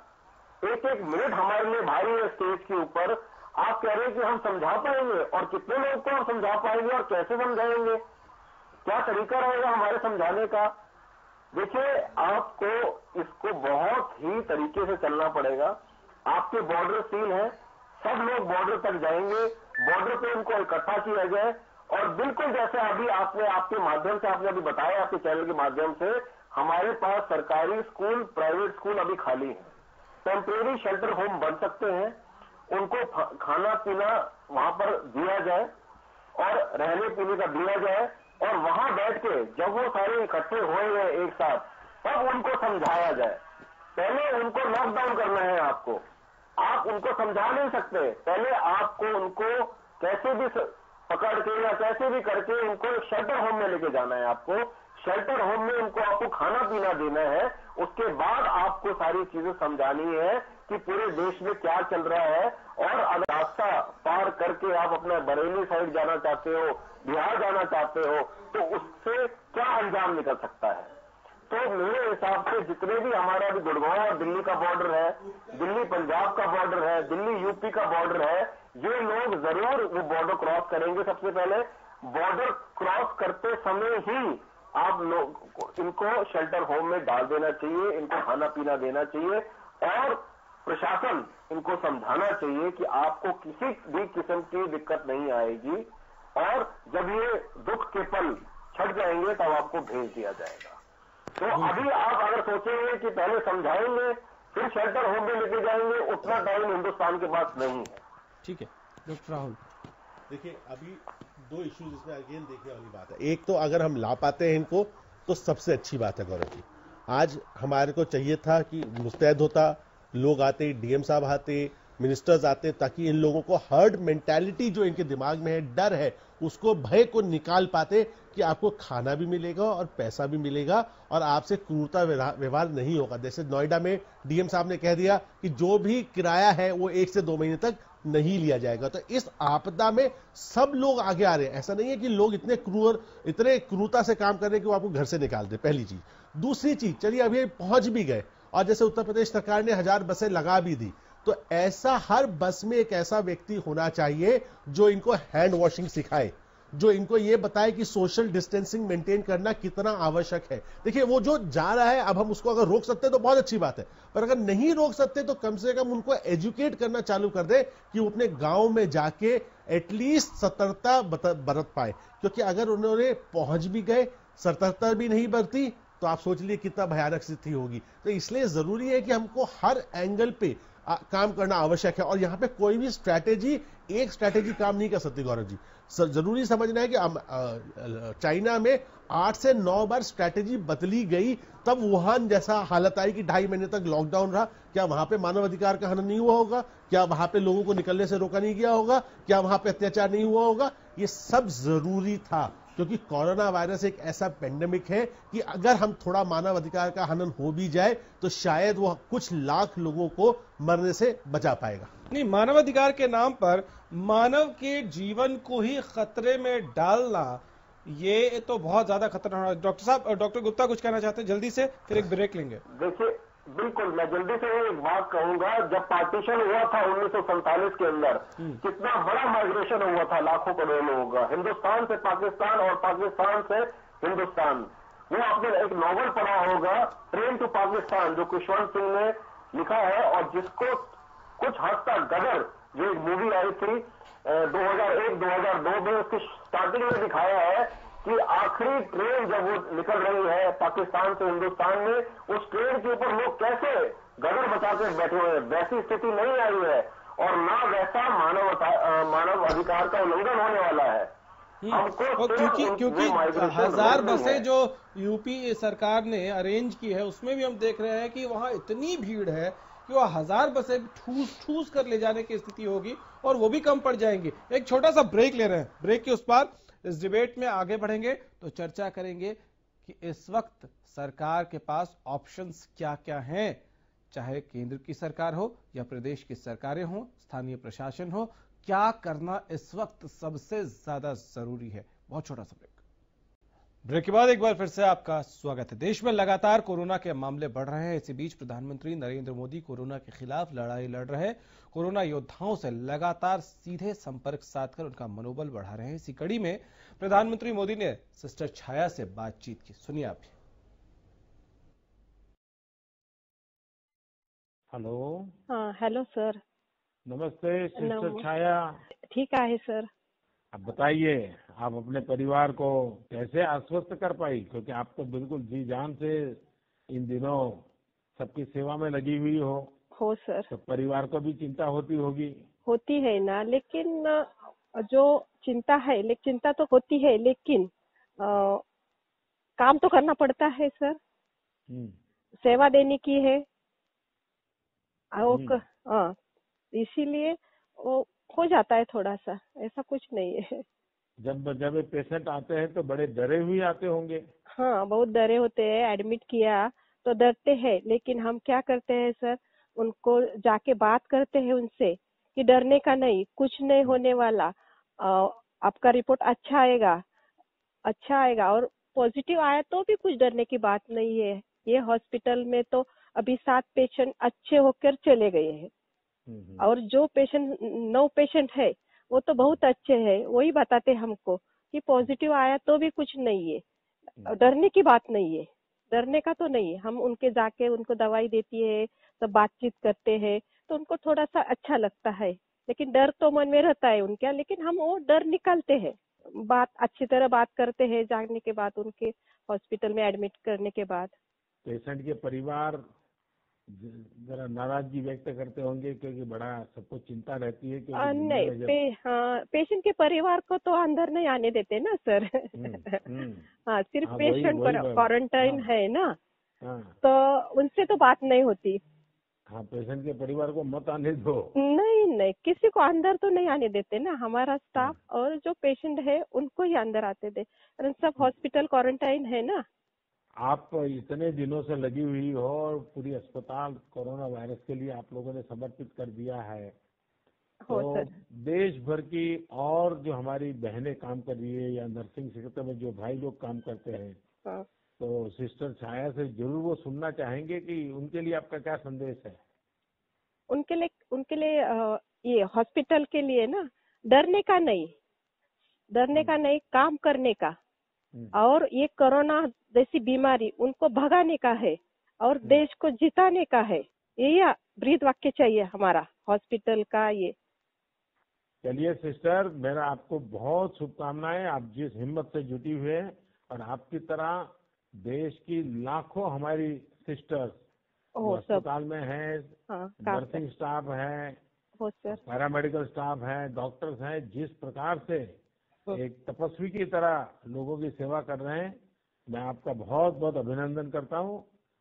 एक एक मिनट हमारे लिए भारी है स्टेज के ऊपर, आप कह रहे हैं कि हम समझा पाएंगे, और कितने लोग को हम समझा पाएंगे और कैसे समझाएंगे, क्या तरीका रहेगा हमारे समझाने का। देखिए, आपको इसको बहुत ही तरीके से चलना पड़ेगा। आपके बॉर्डर सील हैं, सब लोग बॉर्डर तक जाएंगे, बॉर्डर पे उनको इकट्ठा किया जाए, और बिल्कुल जैसे अभी आपने आपके माध्यम से आपने अभी बताया, आपके चैनल के माध्यम से, हमारे पास सरकारी स्कूल, प्राइवेट स्कूल अभी खाली है, टेम्परेरी शेल्टर होम बन सकते हैं, उनको खाना पीना वहां पर दिया जाए और रहने पीने का दिया जाए, और वहां बैठ के जब वो सारे इकट्ठे हुए हैं एक साथ, तब उनको समझाया जाए। पहले उनको लॉकडाउन करना है, आपको आप उनको समझा नहीं सकते, पहले आपको उनको कैसे भी पकड़ के या कैसे भी करके उनको शेल्टर होम में लेके जाना है, आपको शेल्टर होम में उनको आपको खाना पीना देना है, उसके बाद आपको सारी चीजें समझानी है कि पूरे देश में क्या चल रहा है। और अगर रास्ता पार करके आप अपना बरेली साइड जाना चाहते हो, बिहार जाना चाहते हो, तो उससे क्या अंजाम निकल सकता है। तो मेरे हिसाब से जितने भी हमारा भी गुड़गांव और दिल्ली का बॉर्डर है, दिल्ली पंजाब का बॉर्डर है, दिल्ली यूपी का बॉर्डर है, ये लोग जरूर वो बॉर्डर क्रॉस करेंगे। सबसे पहले बॉर्डर क्रॉस करते समय ही आप लोग इनको शेल्टर होम में डाल देना चाहिए, इनको खाना पीना देना चाहिए, और प्रशासन इनको समझाना चाहिए कि आपको किसी भी किस्म की दिक्कत नहीं आएगी, और जब ये दुख के पल छट जाएंगे तब आपको भेज दिया जाएगा। तो अभी आप अगर सोचेंगे कि पहले समझाएंगे फिर शेल्टर होम में लेके जाएंगे, उतना टाइम हिंदुस्तान के पास नहीं है। ठीक है डॉक्टर राहुल, देखिए अभी दो इश्यूज इसमें अगेन देखने वाली बात है। एक तो अगर हम ला पाते हैं इनको तो सबसे अच्छी बात है गौरव जी। आज हमारे को चाहिए था कि मुस्तैद होता, लोग आते, डीएम साहब आते, मिनिस्टर्स आते, ताकि इन लोगों को हर्ड मेंटालिटी जो इनके दिमाग में है, डर है, उसको, भय को निकाल पाते कि आपको खाना भी मिलेगा और पैसा भी मिलेगा और आपसे क्रूरता व्यवहार नहीं होगा। जैसे नोएडा में डीएम साहब ने कह दिया कि जो भी किराया है वो एक से दो महीने तक नहीं लिया जाएगा। तो इस आपदा में सब लोग आगे आ रहे हैं। ऐसा नहीं है कि लोग इतने क्रूर इतने क्रूरता से काम कर रहे हैं कि वो आपको घर से निकाल दे, पहली चीज। दूसरी चीज, चलिए अभी पहुंच भी गए, और जैसे उत्तर प्रदेश सरकार ने हजार बसें लगा भी दी, तो ऐसा हर बस में एक ऐसा व्यक्ति होना चाहिए जो इनको हैंड वॉशिंग सिखाए, जो इनको ये बताए कि सोशल डिस्टेंसिंग मेंटेन करना कितना आवश्यक है। देखिए, वो जो जा रहा है, अब हम उसको अगर रोक सकते हैं तो बहुत अच्छी बात है, पर अगर नहीं रोक सकते तो कम से कम उनको एजुकेट करना चालू कर दे कि वो अपने गांव में जाके एटलीस्ट सतर्कता बरत पाए। क्योंकि अगर उन्होंने पहुंच भी गए, सतर्कता भी नहीं बरती, तो आप सोच लिए कितना भयानक स्थिति होगी। तो इसलिए जरूरी है कि हमको हर एंगल पे आ, काम करना आवश्यक है, और यहाँ पे कोई भी स्ट्रैटेजी एक स्ट्रैटेजी काम नहीं कर सकती गौरव जी। सर, जरूरी समझना है कि चाइना में आठ से नौ बार स्ट्रैटेजी बदली गई, तब वुहान जैसा हालत आई कि ढाई महीने तक लॉकडाउन रहा। क्या वहां पे मानवाधिकार का हनन नहीं हुआ होगा? क्या वहां पे लोगों को निकलने से रोका नहीं गया होगा? क्या वहां पे अत्याचार नहीं हुआ होगा? ये सब जरूरी था, क्योंकि कोरोना वायरस एक ऐसा पेंडेमिक है कि अगर हम थोड़ा मानवाधिकार का हनन हो भी जाए तो शायद वह कुछ लाख लोगों को मरने से बचा पाएगा। नहीं, मानवाधिकार के नाम पर मानव के जीवन को ही खतरे में डालना, ये तो बहुत ज्यादा खतरनाक है। डॉक्टर साहब, डॉक्टर गुप्ता कुछ कहना चाहते हैं जल्दी से, फिर एक ब्रेक लेंगे। देखिए, बिल्कुल मैं जल्दी से एक बात कहूंगा। जब पार्टीशन हुआ था उन्नीस सौ सैंतालीस के अंदर, कितना बड़ा माइग्रेशन हुआ था, लाखों करोड़ लोगों का, हिंदुस्तान से पाकिस्तान और पाकिस्तान से हिंदुस्तान। वो आपने एक नॉवल पढ़ा होगा, ट्रेन टू पाकिस्तान, जो खुशवंत सिंह ने लिखा है, और जिसको कुछ हद तक गदर, जो एक मूवी आई थी दो हज़ार एक दो हज़ार दो में, उसकी स्टार्टिंग में दिखाया है कि आखिरी ट्रेन जब वो निकल रही है पाकिस्तान से हिंदुस्तान में, उस ट्रेन के ऊपर लोग कैसे गदर बचा के बैठे हुए हैं। वैसी स्थिति नहीं आई है, और ना वैसा मानव मानव अधिकार का उल्लंघन होने वाला है। हमको क्योंकि क्योंकि हजार बसें जो यूपी सरकार ने अरेंज की है, उसमें भी हम देख रहे हैं कि वहां इतनी भीड़ है कि वह हजार बसें ठूस ठूस कर ले जाने की स्थिति होगी, और वो भी कम पड़ जाएंगी। एक छोटा सा ब्रेक ले रहे हैं, ब्रेक के उस पार इस डिबेट में आगे बढ़ेंगे तो चर्चा करेंगे कि इस वक्त सरकार के पास ऑप्शंस क्या क्या हैं, चाहे केंद्र की सरकार हो या प्रदेश की सरकारें हों, स्थानीय प्रशासन हो, क्या करना इस वक्त सबसे ज्यादा जरूरी है। बहुत छोटा सा ब्रेक। ब्रेक के बाद एक बार फिर से आपका स्वागत है। देश में लगातार कोरोना के मामले बढ़ रहे हैं। इसी बीच प्रधानमंत्री नरेंद्र मोदी कोरोना के खिलाफ लड़ाई लड़ रहे कोरोना योद्धाओं से लगातार सीधे संपर्क साधकर उनका मनोबल बढ़ा रहे हैं। इसी कड़ी में प्रधानमंत्री मोदी ने सिस्टर छाया से बातचीत की, सुनिए आप। हेलो। हाँ, हेलो सर। नमस्ते सिस्टर छाया। ठीक है सर। आप बताइए, आप अपने परिवार को कैसे आश्वस्त कर पाई, क्योंकि आप तो बिल्कुल जी जान से इन दिनों सबकी सेवा में लगी हुई हो। हो सर। तो परिवार को भी चिंता होती होगी। होती है ना, लेकिन जो चिंता है, लेकिन चिंता तो होती है, लेकिन आ, काम तो करना पड़ता है सर। सेवा देने की है, इसीलिए वो हो जाता है थोड़ा सा, ऐसा कुछ नहीं है। जब जब पेशेंट आते हैं तो बड़े डरे हुए आते होंगे। हाँ, बहुत डरे होते हैं। एडमिट किया तो डरते हैं, लेकिन हम क्या करते हैं सर, उनको जाके बात करते हैं उनसे कि डरने का नहीं, कुछ नहीं होने वाला, आ, आपका रिपोर्ट अच्छा आएगा, अच्छा आएगा। और पॉजिटिव आया तो भी कुछ डरने की बात नहीं है। ये हॉस्पिटल में तो अभी सात पेशेंट अच्छे होकर चले गए हैं, और जो पेशेंट नौ पेशेंट है वो तो बहुत अच्छे हैं। वही बताते हमको कि पॉजिटिव आया तो भी कुछ नहीं है, डरने की बात नहीं है, डरने का तो नहीं है। हम उनके जाके उनको दवाई देती है, सब बातचीत करते हैं, तो उनको थोड़ा सा अच्छा लगता है। लेकिन डर तो मन में रहता है उनका, लेकिन हम वो डर निकालते हैं। बात अच्छी तरह बात करते हैं जागने के बाद, उनके हॉस्पिटल में एडमिट करने के बाद। पेशेंट के परिवार जरा नाराजगी व्यक्त करते होंगे, क्योंकि बड़ा सबको चिंता रहती है। आ, नहीं पे, हाँ, पेशेंट के परिवार को तो अंदर नहीं आने देते ना सर। हाँ, सिर्फ आ, पेशेंट पर क्वारंटाइन है ना। आ, तो उनसे तो बात नहीं होती। हाँ, पेशेंट के परिवार को मत आने दो। नहीं नहीं, किसी को अंदर तो नहीं आने देते ना। हमारा स्टाफ और जो पेशेंट है उनको ही अंदर आते थे। सब हॉस्पिटल क्वारंटाइन है ना। आप इतने दिनों से लगी हुई हो और पूरी अस्पताल कोरोना वायरस के लिए आप लोगों ने समर्पित कर दिया है। तो देश भर की और जो हमारी बहनें काम कर रही है या नर्सिंग सेक्टर में जो भाई लोग काम करते हैं, तो सिस्टर छाया से जरूर वो सुनना चाहेंगे कि उनके लिए आपका क्या संदेश है। उनके लिए उनके लिए ये हॉस्पिटल के लिए ना, डरने का नहीं, डरने का नहीं, काम करने का, और ये कोरोना जैसी बीमारी उनको भगाने का है और देश को जिताने का है। ये ब्रीद वाक्य चाहिए हमारा हॉस्पिटल का। ये चलिए सिस्टर, मेरा आपको बहुत शुभकामनाएं। आप जिस हिम्मत से जुटी हुई है, और आपकी तरह देश की लाखों हमारी सिस्टर्स अस्पताल में हैं, नर्सिंग स्टाफ है, पैरामेडिकल स्टाफ है, डॉक्टर्स हैं, जिस प्रकार से एक तपस्वी की तरह लोगों की सेवा कर रहे हैं। मैं आपका बहुत बहुत अभिनंदन करता हूं,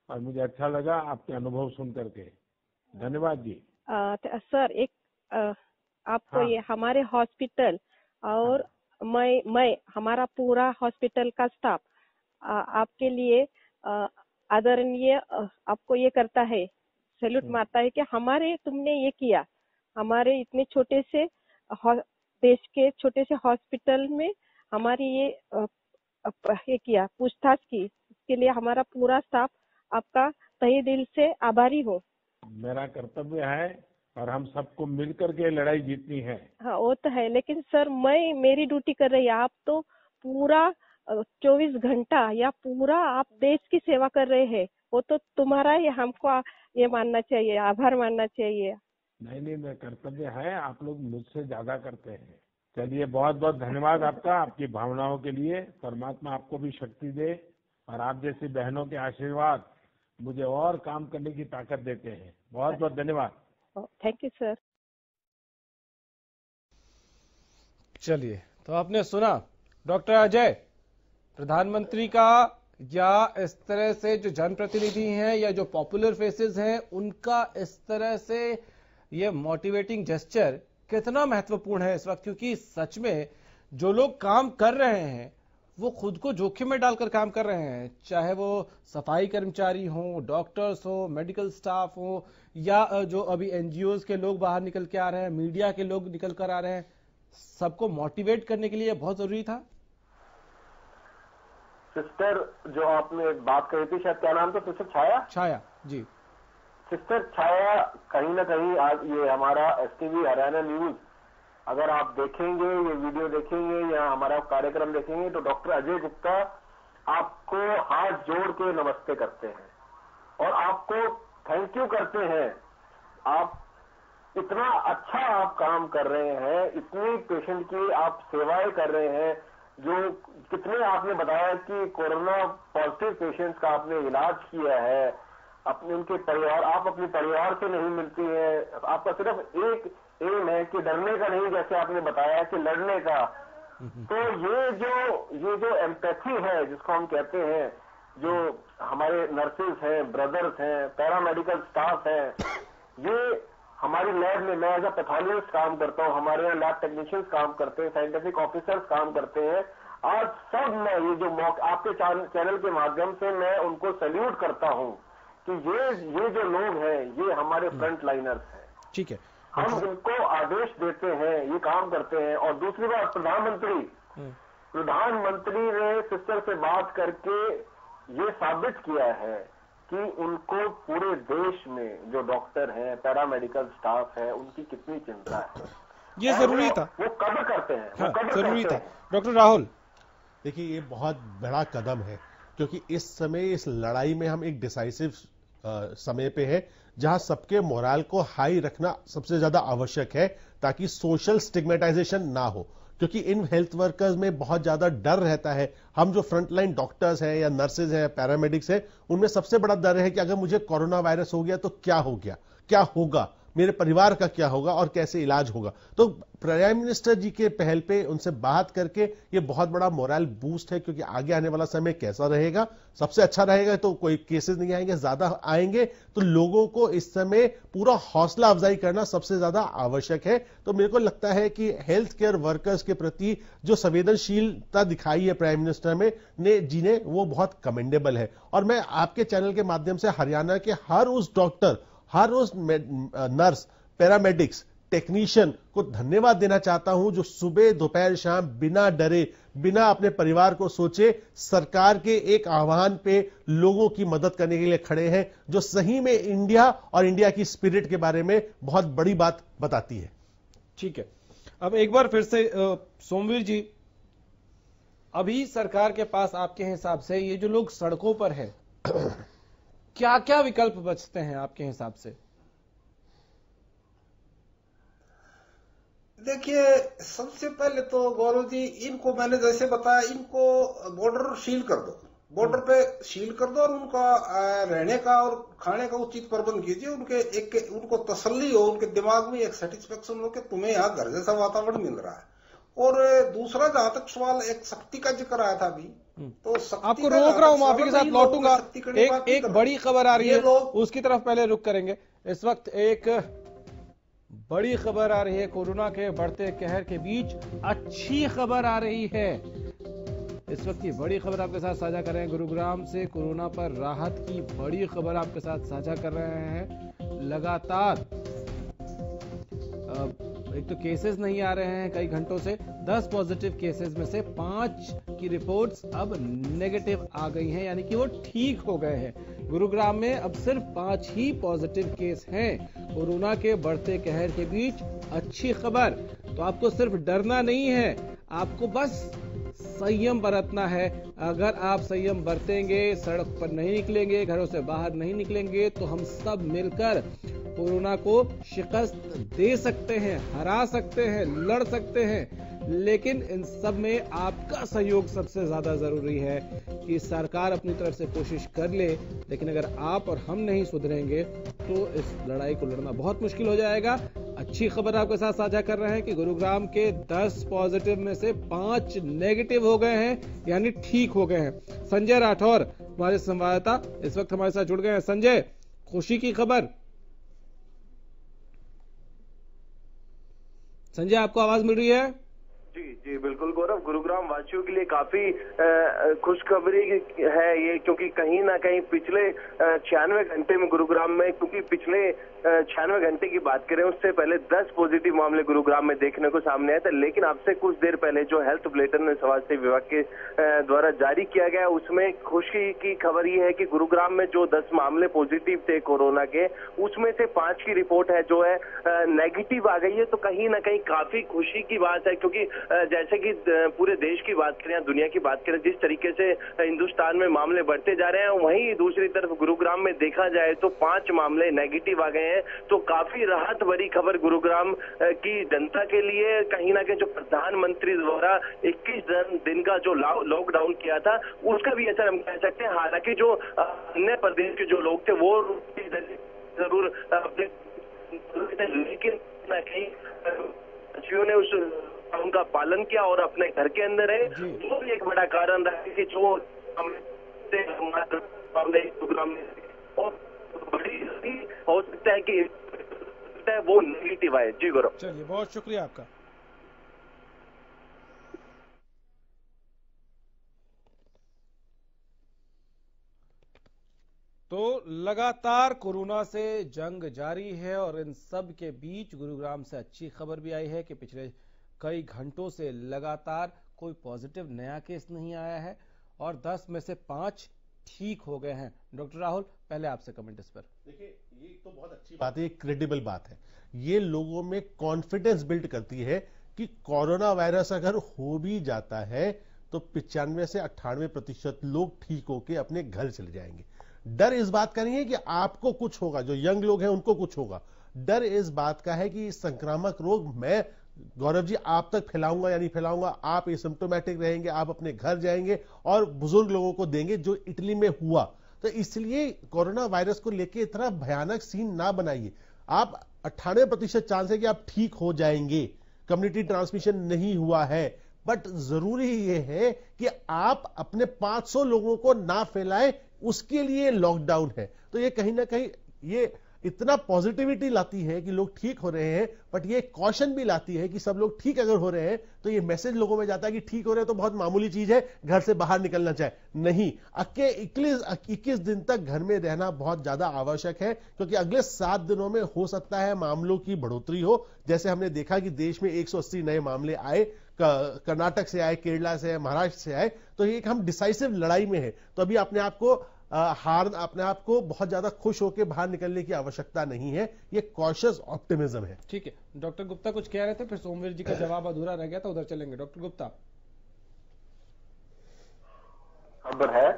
और मुझे अच्छा लगा आपके अनुभव सुन करके। धन्यवाद जी। आ, सर एक आ, आपको हाँ। ये हमारे हॉस्पिटल और हाँ। मैं मैं हमारा पूरा हॉस्पिटल का स्टाफ आ, आपके लिए आदरणीय आपको ये करता है, सैल्यूट मारता है कि हमारे तुमने ये किया, हमारे इतने छोटे से देश के छोटे से हॉस्पिटल में हमारी ये ये किया, पूछताछ की। इसके लिए हमारा पूरा स्टाफ आपका तहे दिल से आभारी हो। मेरा कर्तव्य है, और हम सबको मिलकर के लड़ाई जीतनी है। हाँ, वो तो है, लेकिन सर मैं मेरी ड्यूटी कर रही है। आप तो पूरा चौबीस घंटा या पूरा आप देश की सेवा कर रहे हैं, वो तो तुम्हारा ये हमको ये मानना चाहिए, आभार मानना चाहिए। नहीं नहीं, मेरा कर्तव्य है, आप लोग मुझसे ज्यादा करते हैं। चलिए, बहुत बहुत धन्यवाद आपका, आपकी भावनाओं के लिए। परमात्मा आपको भी शक्ति दे, और आप जैसी बहनों के आशीर्वाद मुझे और काम करने की ताकत देते हैं। बहुत बहुत धन्यवाद। Thank you sir. चलिए, तो आपने सुना डॉक्टर अजय, प्रधानमंत्री का या इस तरह से जो जनप्रतिनिधि हैं या जो पॉपुलर फेसेस हैं उनका इस तरह से ये मोटिवेटिंग जेस्चर कितना महत्वपूर्ण है इस वक्त, क्योंकि सच में जो लोग काम कर रहे हैं वो खुद को जोखिम में डालकर काम कर रहे हैं। चाहे वो सफाई कर्मचारी हों, डॉक्टर्स हों, मेडिकल स्टाफ हों, या जो अभी एनजीओज के लोग बाहर निकल के आ रहे हैं, मीडिया के लोग निकल कर आ रहे हैं, सबको मोटिवेट करने के लिए बहुत जरूरी था। सिस्टर जो आपने बात कही थी, शायद क्या नाम था, सिस्टर छाया छाया जी, सिस्टर छाया, कहीं ना कहीं आज ये हमारा एसटीवी हरियाणा न्यूज अगर आप देखेंगे, ये वीडियो देखेंगे या हमारा कार्यक्रम देखेंगे तो डॉक्टर अजय गुप्ता आपको हाथ जोड़ के नमस्ते करते हैं और आपको थैंक यू करते हैं। आप इतना अच्छा आप काम कर रहे हैं, इतनी पेशेंट की आप सेवाएं कर रहे हैं, जो कितने आपने बताया कि कोरोना पॉजिटिव पेशेंट्स का आपने इलाज किया है, अपने उनके परिवार, आप अपने परिवार से नहीं मिलती है, आपका सिर्फ एक एम है कि डरने का नहीं, जैसे आपने बताया कि लड़ने का। तो ये जो ये जो एम्पैथी है जिसको हम कहते हैं, जो हमारे नर्सेस हैं, ब्रदर्स हैं, पैरामेडिकल स्टाफ हैं, ये हमारी लैब में, मैं एज ए पैथोलॉजिस्ट काम करता हूँ, हमारे यहाँ लैब टेक्नीशियंस काम करते हैं, साइंटिफिक ऑफिसर्स काम करते हैं, आज सब मैं ये जो मौका आपके चैनल के माध्यम से मैं उनको सैल्यूट करता हूँ कि ये ये जो लोग हैं ये हमारे फ्रंट लाइनर्स हैं, ठीक है, हम उनको आदेश देते हैं, ये काम करते हैं। और दूसरी बात, प्रधानमंत्री प्रधानमंत्री ने सिस्टर से बात करके ये साबित किया है कि उनको पूरे देश में जो डॉक्टर हैं, पैरामेडिकल स्टाफ है, उनकी कितनी चिंता है, ये जरूरी था, वो कदर करते हैं, हाँ, कदर जरूरी करते था। डॉक्टर राहुल, देखिए ये बहुत बड़ा कदम है क्योंकि इस समय इस लड़ाई में हम एक डिसाइसिव समय पे है जहां सबके मोराल को हाई रखना सबसे ज्यादा आवश्यक है ताकि सोशल स्टिग्मेटाइजेशन ना हो, क्योंकि इन हेल्थ वर्कर्स में बहुत ज्यादा डर रहता है। हम जो फ्रंटलाइन डॉक्टर्स हैं या नर्सेज हैं, पैरामेडिक्स हैं, उनमें सबसे बड़ा डर है कि अगर मुझे कोरोना वायरस हो गया तो क्या हो गया, क्या होगा, मेरे परिवार का क्या होगा और कैसे इलाज होगा। तो प्राइम मिनिस्टर जी के पहल पे उनसे बात करके ये बहुत बड़ा मोरल बूस्ट है, क्योंकि आगे आने वाला समय कैसा रहेगा, सबसे अच्छा रहेगा तो कोई केसेस नहीं आएंगे, ज्यादा आएंगे तो लोगों को इस समय पूरा हौसला अफजाई करना सबसे ज्यादा आवश्यक है। तो मेरे को लगता है कि हेल्थ केयर वर्कर्स के प्रति जो संवेदनशीलता दिखाई है प्राइम मिनिस्टर में ने जिन्हें वो बहुत कमेंडेबल है। और मैं आपके चैनल के माध्यम से हरियाणा के हर उस डॉक्टर, हर उस नर्स, पैरामेडिक्स, टेक्नीशियन को धन्यवाद देना चाहता हूं जो सुबह, दोपहर, शाम बिना डरे, बिना अपने परिवार को सोचे सरकार के एक आह्वान पे लोगों की मदद करने के लिए खड़े हैं, जो सही में इंडिया और इंडिया की स्पिरिट के बारे में बहुत बड़ी बात बताती है। ठीक है, अब एक बार फिर से सोमवीर जी, अभी सरकार के पास आपके हिसाब से ये जो लोग सड़कों पर हैं क्या क्या विकल्प बचते हैं आपके हिसाब से? देखिए, सबसे पहले तो गौरव जी, इनको मैंने जैसे बताया, इनको बॉर्डर सील कर दो, बॉर्डर पे सील कर दो और उनका रहने का और खाने का उचित प्रबंध कीजिए। उनके एक उनको तसल्ली हो, उनके दिमाग में एक सेटिस्फेक्शन हो कि तुम्हें यहाँ घर जैसा वातावरण मिल रहा है। और दूसरा, जहां तक सवाल एक शक्ति का जिक्र आया था अभी, तो आपको रोक रहा हूं, माफी के साथ लौटूंगा। एक एक बड़ी खबर आ रही है, उसकी तरफ पहले रुक करेंगे। इस वक्त एक बड़ी खबर आ रही है, कोरोना के बढ़ते कहर के बीच अच्छी खबर आ रही है। इस वक्त की बड़ी खबर आपके साथ साझा कर रहे हैं, गुरुग्राम से कोरोना पर राहत की बड़ी खबर आपके साथ साझा कर रहे हैं। लगातार एक तो केसेस नहीं आ रहे हैं कई घंटों से, दस पॉजिटिव केसेस में से पांच की रिपोर्ट्स अब नेगेटिव आ गई हैं, यानी कि वो ठीक हो गए हैं। गुरुग्राम में अब सिर्फ पांच ही पॉजिटिव केस हैं। कोरोना के बढ़ते कहर के बीच अच्छी खबर, तो आपको सिर्फ डरना नहीं है, आपको बस संयम बरतना है। अगर आप संयम बरतेंगे, सड़क पर नहीं निकलेंगे, घरों से बाहर नहीं निकलेंगे, तो हम सब मिलकर कोरोना को शिकस्त दे सकते हैं, हरा सकते हैं, लड़ सकते हैं। लेकिन इन सब में आपका सहयोग सबसे ज्यादा जरूरी है कि सरकार अपनी तरफ से कोशिश कर ले, लेकिन अगर आप और हम नहीं सुधरेंगे तो इस लड़ाई को लड़ना बहुत मुश्किल हो जाएगा। अच्छी खबर आपके साथ साझा कर रहे हैं कि गुरुग्राम के दस पॉजिटिव में से पांच नेगेटिव हो गए हैं, यानी ठीक हो गए हैं। संजय राठौर हमारे संवाददाता इस वक्त हमारे साथ जुड़ गए हैं। संजय, खुशी की खबर। संजय, आपको आवाज मिल रही है? जी जी, बिल्कुल गौरव, गुरुग्राम वासियों के लिए काफी खुशखबरी है ये, क्योंकि कहीं ना कहीं पिछले छियानवे घंटे में गुरुग्राम में, क्योंकि पिछले छियानवे घंटे की बात करें उससे पहले दस पॉजिटिव मामले गुरुग्राम में देखने को सामने आए थे, लेकिन आपसे कुछ देर पहले जो हेल्थ बुलेटिन समाज सेवा विभाग के द्वारा जारी किया गया उसमें खुशी की खबर ये है कि गुरुग्राम में जो दस मामले पॉजिटिव थे कोरोना के, उसमें से पांच की रिपोर्ट है जो है नेगेटिव आ गई है। तो कहीं ना कहीं काफी खुशी की बात है, क्योंकि जैसे कि पूरे देश की बात करें या दुनिया की बात करें जिस तरीके से हिंदुस्तान में मामले बढ़ते जा रहे हैं, वहीं दूसरी तरफ गुरुग्राम में देखा जाए तो पांच मामले नेगेटिव आ गए हैं। तो काफी राहत भरी खबर गुरुग्राम की जनता के लिए, कहीं ना कहीं जो प्रधानमंत्री द्वारा इक्कीस दिन का जो लॉकडाउन किया था उसका भी असर हम कह सकते हैं। हालांकि जो अन्य प्रदेश के जो लोग थे वो जरूर अपने, लेकिन ना कहीं सचिवों ने उस उनका पालन किया और अपने घर के अंदर रहे, वो भी एक बड़ा कारण रहा कि जो प्रोग्राम और बड़ी हो सकता है कि वो नेगेटिव आए। जी गौरव, चलिए बहुत शुक्रिया आपका। तो लगातार कोरोना से जंग जारी है और इन सब के बीच गुरुग्राम से अच्छी खबर भी आई है कि पिछले कई घंटों से लगातार कोई पॉजिटिव नया केस नहीं आया है और दस में से पांच ठीक हो गए हैं। डॉक्टर राहुल, पहले आपसे कमेंट इस पर। देखिए, ये तो बहुत अच्छी बात है, क्रेडिबल बात है, ये लोगों में कॉन्फिडेंस बिल्ड करती है कि कोरोना वायरस अगर हो भी जाता है तो पिचानवे से अट्ठानवे प्रतिशत लोग ठीक होकर अपने घर चले जाएंगे। डर इस बात का नहीं है कि आपको कुछ होगा, जो यंग लोग हैं उनको कुछ होगा, डर इस बात का है कि संक्रामक रोग मैं गौरव जी आप तक फैलाऊंगा या नहीं फैलाऊंगा, आप एसिम्प्टोमेटिक रहेंगे, आप अपने घर जाएंगे और बुजुर्ग लोगों को देंगे, जो इटली में हुआ। तो इसलिए कोरोना वायरस को लेकर इतना भयानक सीन ना बनाइए। आप अट्ठानवे प्रतिशत चांस है कि आप ठीक हो जाएंगे, कम्युनिटी ट्रांसमिशन नहीं हुआ है, बट जरूरी ये है कि आप अपने पांच सौ लोगों को ना फैलाएं, उसके लिए लॉकडाउन है। तो ये कहीं ना कहीं ये इतना पॉजिटिविटी लाती है कि लोग ठीक हो रहे हैं, बट ये कॉशन भी लाती है कि सब लोग ठीक अगर हो रहे हैं तो ये मैसेज लोगों में जाता है कि ठीक हो रहे हैं तो बहुत मामूली चीज है, घर से बाहर निकलना चाहिए। नहीं, अक्के इक्कीस इक्कीस दिन तक घर में रहना बहुत ज्यादा आवश्यक है, क्योंकि अगले सात दिनों में हो सकता है मामलों की बढ़ोतरी हो। जैसे हमने देखा कि देश में एक सौ अस्सी नए मामले आए, कर्नाटक से आए, केरला से आए, महाराष्ट्र से आए। तो ये एक हम डिसाइसिव लड़ाई में है। तो अभी अपने आप को हार अपने आप को बहुत ज्यादा खुश होकर बाहर निकलने की आवश्यकता नहीं है, ये कॉशियस ऑप्टिमिज्म है। ठीक है, डॉक्टर गुप्ता कुछ कह रहे थे, फिर सोमवीर जी का जवाब अधूरा रह गया था, उधर चलेंगे। डॉक्टर गुप्ता, खबर है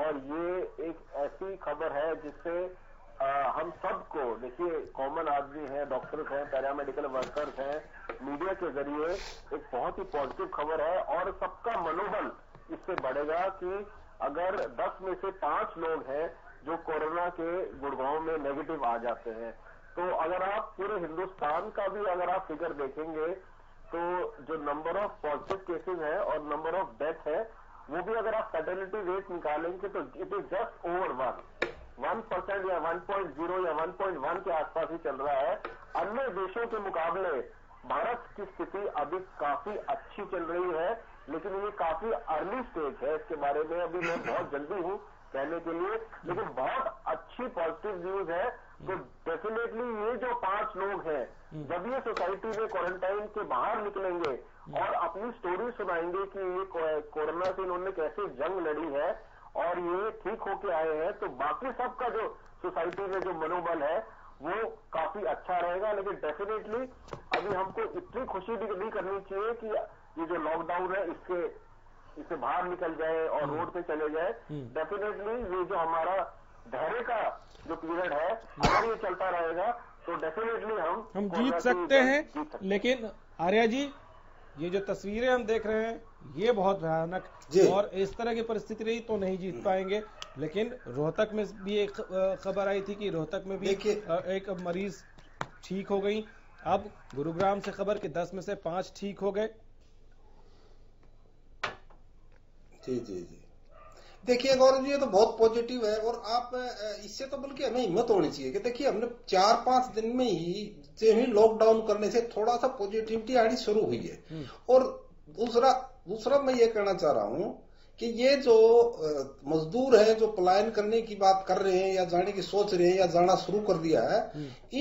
और ये एक ऐसी खबर है जिससे हम सबको, देखिए कॉमन आदमी है, डॉक्टर्स हैं, पैरामेडिकल वर्कर्स हैं, मीडिया के जरिए एक बहुत ही पॉजिटिव खबर है और सबका मनोबल इससे बढ़ेगा कि अगर दस में से पांच लोग हैं जो कोरोना के गुड़गांव में नेगेटिव आ जाते हैं, तो अगर आप पूरे हिंदुस्तान का भी अगर आप फिगर देखेंगे तो जो नंबर ऑफ पॉजिटिव केसेज है और नंबर ऑफ डेथ है, वो भी अगर आप फैटेलिटी रेट निकालेंगे तो it is just over one one percent या वन पॉइंट जीरो या वन पॉइंट वन के आसपास ही चल रहा है। अन्य देशों के मुकाबले भारत की स्थिति अभी काफी अच्छी चल रही है, लेकिन ये काफी अर्ली स्टेज है, इसके बारे में अभी मैं बहुत जल्दी हूँ कहने के लिए, लेकिन बहुत अच्छी पॉजिटिव न्यूज है। तो डेफिनेटली ये जो पांच लोग हैं, जब ये सोसाइटी में क्वारंटाइन के बाहर निकलेंगे और अपनी स्टोरी सुनाएंगे कि ये कोरोना से इन्होंने कैसे जंग लड़ी है और ये ठीक होके आए हैं, तो बाकी सबका जो सोसाइटी में जो मनोबल है वो काफी अच्छा रहेगा। लेकिन डेफिनेटली अभी हमको इतनी खुशी भी नहीं करनी चाहिए कि ये जो लॉकडाउन है इसके इससे बाहर निकल जाए और रोड पे चले जाए। डेफिनेटली ये जो हमारा धैर्य का जो पीरियड है अगर ये चलता रहेगा तो डेफिनेटली हम हम जीत सकते हैं। लेकिन आर्या जी, ये जो तस्वीरें हम देख रहे हैं ये बहुत भयानक, और इस तरह की परिस्थिति रही तो नहीं जीत पाएंगे। लेकिन रोहतक में भी एक खबर आई थी कि रोहतक में भी एक मरीज ठीक हो गई। अब गुरुग्राम से खबर कि दस में से पांच ठीक हो गए। जी जी जी, देखिए गौरव जी, ये तो बहुत पॉजिटिव है और आप इससे तो बल्कि हमें हिम्मत होनी चाहिए कि देखिए हमने चार पांच दिन में ही से ही लॉकडाउन करने से थोड़ा सा पॉजिटिविटी आनी शुरू हुई है और दूसरा दूसरा मैं ये कहना चाह रहा हूं कि ये जो मजदूर हैं जो पलायन करने की बात कर रहे हैं या जाने की सोच रहे हैं या जाना शुरू कर दिया है,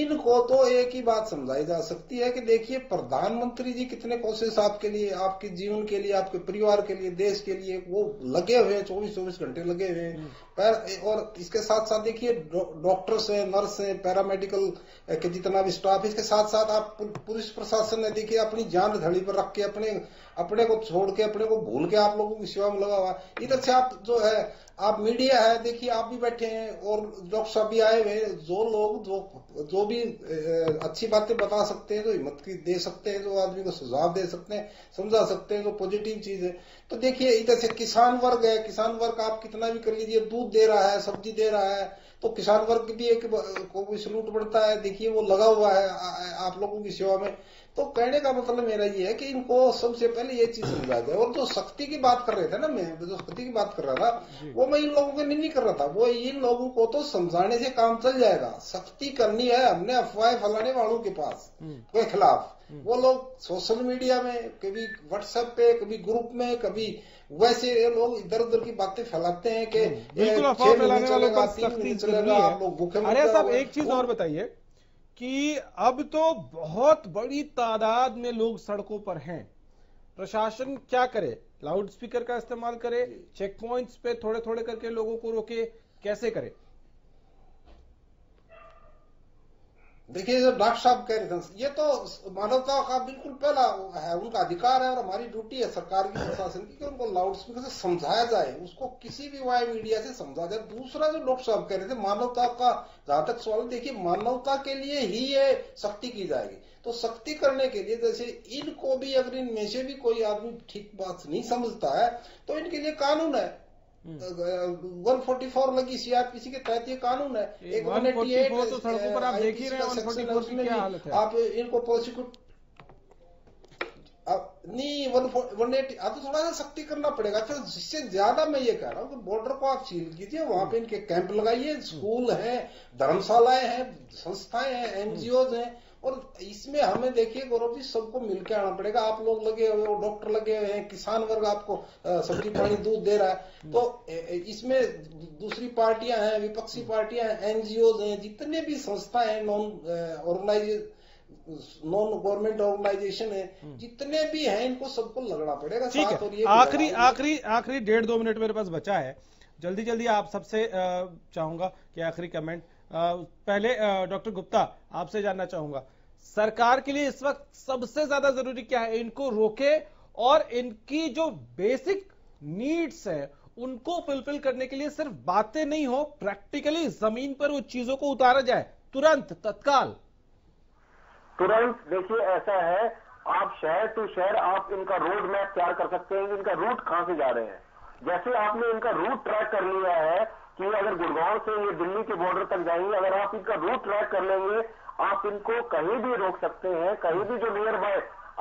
इनको तो एक ही बात समझाई जा सकती है कि देखिए प्रधानमंत्री जी कितने कोशिश आपके लिए, आपके जीवन के लिए, आपके परिवार के लिए, देश के लिए वो लगे हुए हैं, चौबीस चौबीस घंटे लगे हुए हैं। पर और इसके साथ साथ देखिए डॉक्टर्स हैं, नर्स हैं, पैरामेडिकल के जितना भी स्टाफ, इसके साथ साथ आप पुलिस प्रशासन ने देखिए अपनी जान धड़ी पर रख के अपने अपने को छोड़ के अपने को भूल के आप लोगों की सेवा में लगा हुआ। इधर से आप जो है आप मीडिया है, देखिए आप भी बैठे हैं और डॉक्टर साहब भी आए हुए हैं, जो लोग जो जो भी अच्छी बातें बता सकते हैं, जो हिम्मत की दे सकते हैं, जो आदमी को सुझाव दे सकते हैं, समझा सकते हैं, जो पॉजिटिव चीज है। तो देखिए इधर से किसान वर्ग है, किसान वर्ग आप कितना भी कर लीजिए, दूध दे रहा है, सब्जी दे रहा है, तो किसान वर्ग की भी एक कोई सलूट बढ़ता है, देखिए वो लगा हुआ है आप लोगों की सेवा में। तो कहने का मतलब मेरा ये है कि इनको सबसे पहले ये चीज समझा जाए। और जो शक्ति की बात कर रहे थे ना, मैं जो शक्ति की बात कर रहा था वो मैं इन लोगों को नहीं कर रहा था, वो इन लोगों को तो समझाने से काम चल जाएगा। शक्ति करनी है हमने अफवाहें फैलाने वालों के पास के खिलाफ। वो लोग सोशल मीडिया में, कभी व्हाट्सएप पे, कभी ग्रुप में, कभी वैसे ये लोग इधर उधर की बातें फैलाते हैं कि बिल्कुल। अरे साहब एक चीज और बताइए कि अब तो बहुत बड़ी तादाद में लोग सड़कों पर हैं, प्रशासन क्या करे? लाउड स्पीकर का इस्तेमाल करे, चेक पॉइंट्स पे थोड़े थोड़े करके लोगों को रोके, कैसे करे? देखिए जो डॉक्टर साहब कह रहे थे, ये तो मानवता का बिल्कुल पहला है, उनका अधिकार है और हमारी ड्यूटी है सरकार की, प्रशासन की, कि उनको लाउड स्पीकर से समझाया जाए, उसको किसी भी वाय मीडिया से समझाया जाए। दूसरा जो डॉक्टर साहब कह रहे थे मानवता का जहां तक सवाल, देखिए मानवता के लिए ही ये सख्ती की जाएगी। तो सख्ती करने के लिए जैसे इनको भी अगर इनमें से भी कोई आदमी ठीक बात नहीं समझता है तो इनके लिए कानून है, एक सौ चौवालीस लगी सीआरपीसी के तहत ये कानून है। एक एक सौ अट्ठावन तो सड़कों पर आप देख ही रहे हैं, एक सौ चौवालीस में क्या हालत है। आप इनको प्रोसिक्यूट नहीं, एक सौ अट्ठावन आप तो थोड़ा सा सख्ती करना पड़ेगा। फिर जिससे ज्यादा मैं ये कह रहा हूँ कि बॉर्डर को आप सील कीजिए, वहां पे इनके कैंप लगाइए, स्कूल है, धर्मशालाएं हैं, संस्थाएं हैं, एनजीओज हैं। और इसमें हमें देखिए गौरव जी सबको मिलकर आना पड़ेगा। आप लोग लगे हुए हो, डॉक्टर लगे हुए हैं, किसान वर्ग आपको सब्जी पानी दूध दे रहा है, तो इसमें दूसरी पार्टियां हैं, विपक्षी पार्टियां हैं, एनजीओज हैं, जितने भी संस्थाएं हैं, non organisation non government organisation है, जितने भी हैं, इनको सबको लगना पड़ेगा साथ। और ये आखिरी आखिरी आखिरी डेढ़ दो मिनट मेरे पास बचा है, जल्दी जल्दी आप सबसे चाहूंगा कि आखिरी कमेंट। Uh, पहले डॉक्टर uh, गुप्ता आपसे जानना चाहूंगा, सरकार के लिए इस वक्त सबसे ज्यादा जरूरी क्या है? इनको रोके और इनकी जो बेसिक नीड्स है उनको फुलफिल करने के लिए सिर्फ बातें नहीं हो, प्रैक्टिकली जमीन पर वो चीजों को उतारा जाए तुरंत, तत्काल तुरंत। देखिए ऐसा है, आप शहर टू शहर आप इनका रोड मैप तैयार कर सकते हैं, इनका रूट कहां से जा रहे हैं। जैसे आपने इनका रूट ट्रैक कर लिया है कि अगर गुड़गांव से ये दिल्ली के बॉर्डर तक जाएंगे, अगर आप इनका रूट ट्रैक कर लेंगे, आप इनको कहीं भी रोक सकते हैं, कहीं भी जो नियर बाय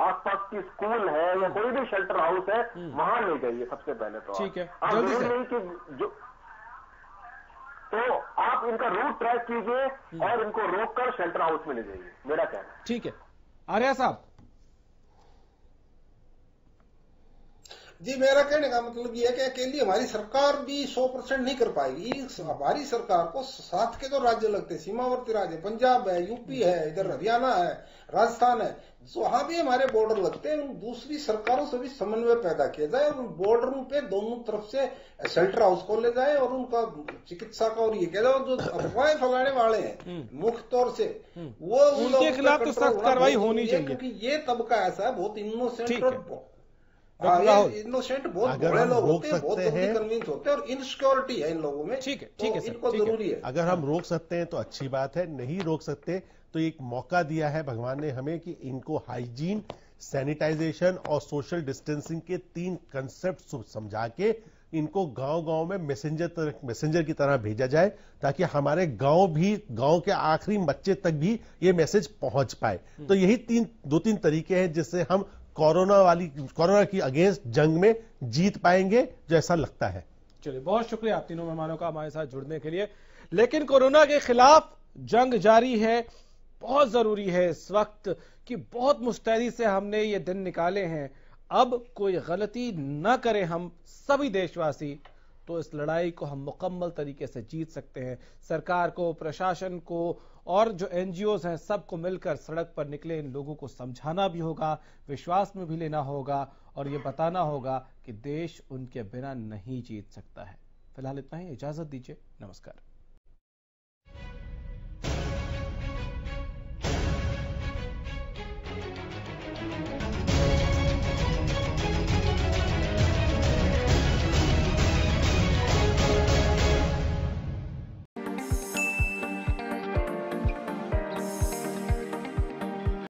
आसपास की स्कूल है या कोई भी शेल्टर हाउस है वहां ले जाइए सबसे पहले। तो ठीक है, आप जरूरी नहीं कि जो, तो आप इनका रूट ट्रैक कीजिए और इनको रोककर शेल्टर हाउस में ले जाइए, मेरा कहना है। ठीक है आर्या साहब जी, मेरा कहने का मतलब ये है कि अकेली हमारी सरकार भी सौ परसेंट नहीं कर पाएगी। हमारी सरकार को साथ के जो राज्य लगते हैं, सीमावर्ती राज्य, पंजाब है, यूपी है, इधर हरियाणा है, राजस्थान है, वहां भी हमारे बॉर्डर लगते हैं, उन दूसरी सरकारों से भी समन्वय पैदा किया जाए और उन बॉर्डरों पे दोनों तरफ से शेल्टर हाउस खोले जाए और उनका चिकित्सा का और ये कह जाए जो अफवाहें फैलाने वाले हैं मुख्य तौर से वो उनके खिलाफ तो सख्त कार्रवाई होनी चाहिए, क्योंकि ये तबका ऐसा है बहुत इनोसेंट और इनोसेंट बहुत बड़े लोग होते हैं, बहुत कन्विंस होते हैं और इनसिक्योरिटी है इन लोगों में। ठीक है ठीक है सर, इनको जरूरी है। अगर हम रोक सकते हैं तो अच्छी बात है, नहीं रोक सकते तो एक मौका दिया है भगवान ने हमें कि इनको हाइजीन, सैनिटाइजेशन और सोशल डिस्टेंसिंग के तीन कंसेप्ट समझा के इनको गांव गांव में मैसेंजर मैसेंजर की तरह भेजा जाए ताकि हमारे गांव भी, गांव के आखिरी बच्चे तक भी ये मैसेज पहुंच पाए। तो यही तीन दो तीन तरीके हैं जिससे हम कोरोना वाली कोरोना की अगेंस्ट जंग में जीत पाएंगे, जो ऐसा लगता है। चलिए बहुत शुक्रिया आप तीनों मेहमानों का हमारे साथ जुड़ने के लिए। लेकिन कोरोना के खिलाफ जंग जारी है, बहुत जरूरी है इस वक्त कि बहुत मुस्तैदी से हमने ये दिन निकाले हैं। अब कोई गलती ना करें हम सभी देशवासी, तो इस लड़ाई को हम मुकम्मल तरीके से जीत सकते हैं। सरकार को, प्रशासन को और जो एनजीओज हैं सबको मिलकर सड़क पर निकले इन लोगों को समझाना भी होगा, विश्वास में भी लेना होगा और ये बताना होगा कि देश उनके बिना नहीं जीत सकता है। फिलहाल इतना ही, इजाजत दीजिए, नमस्कार।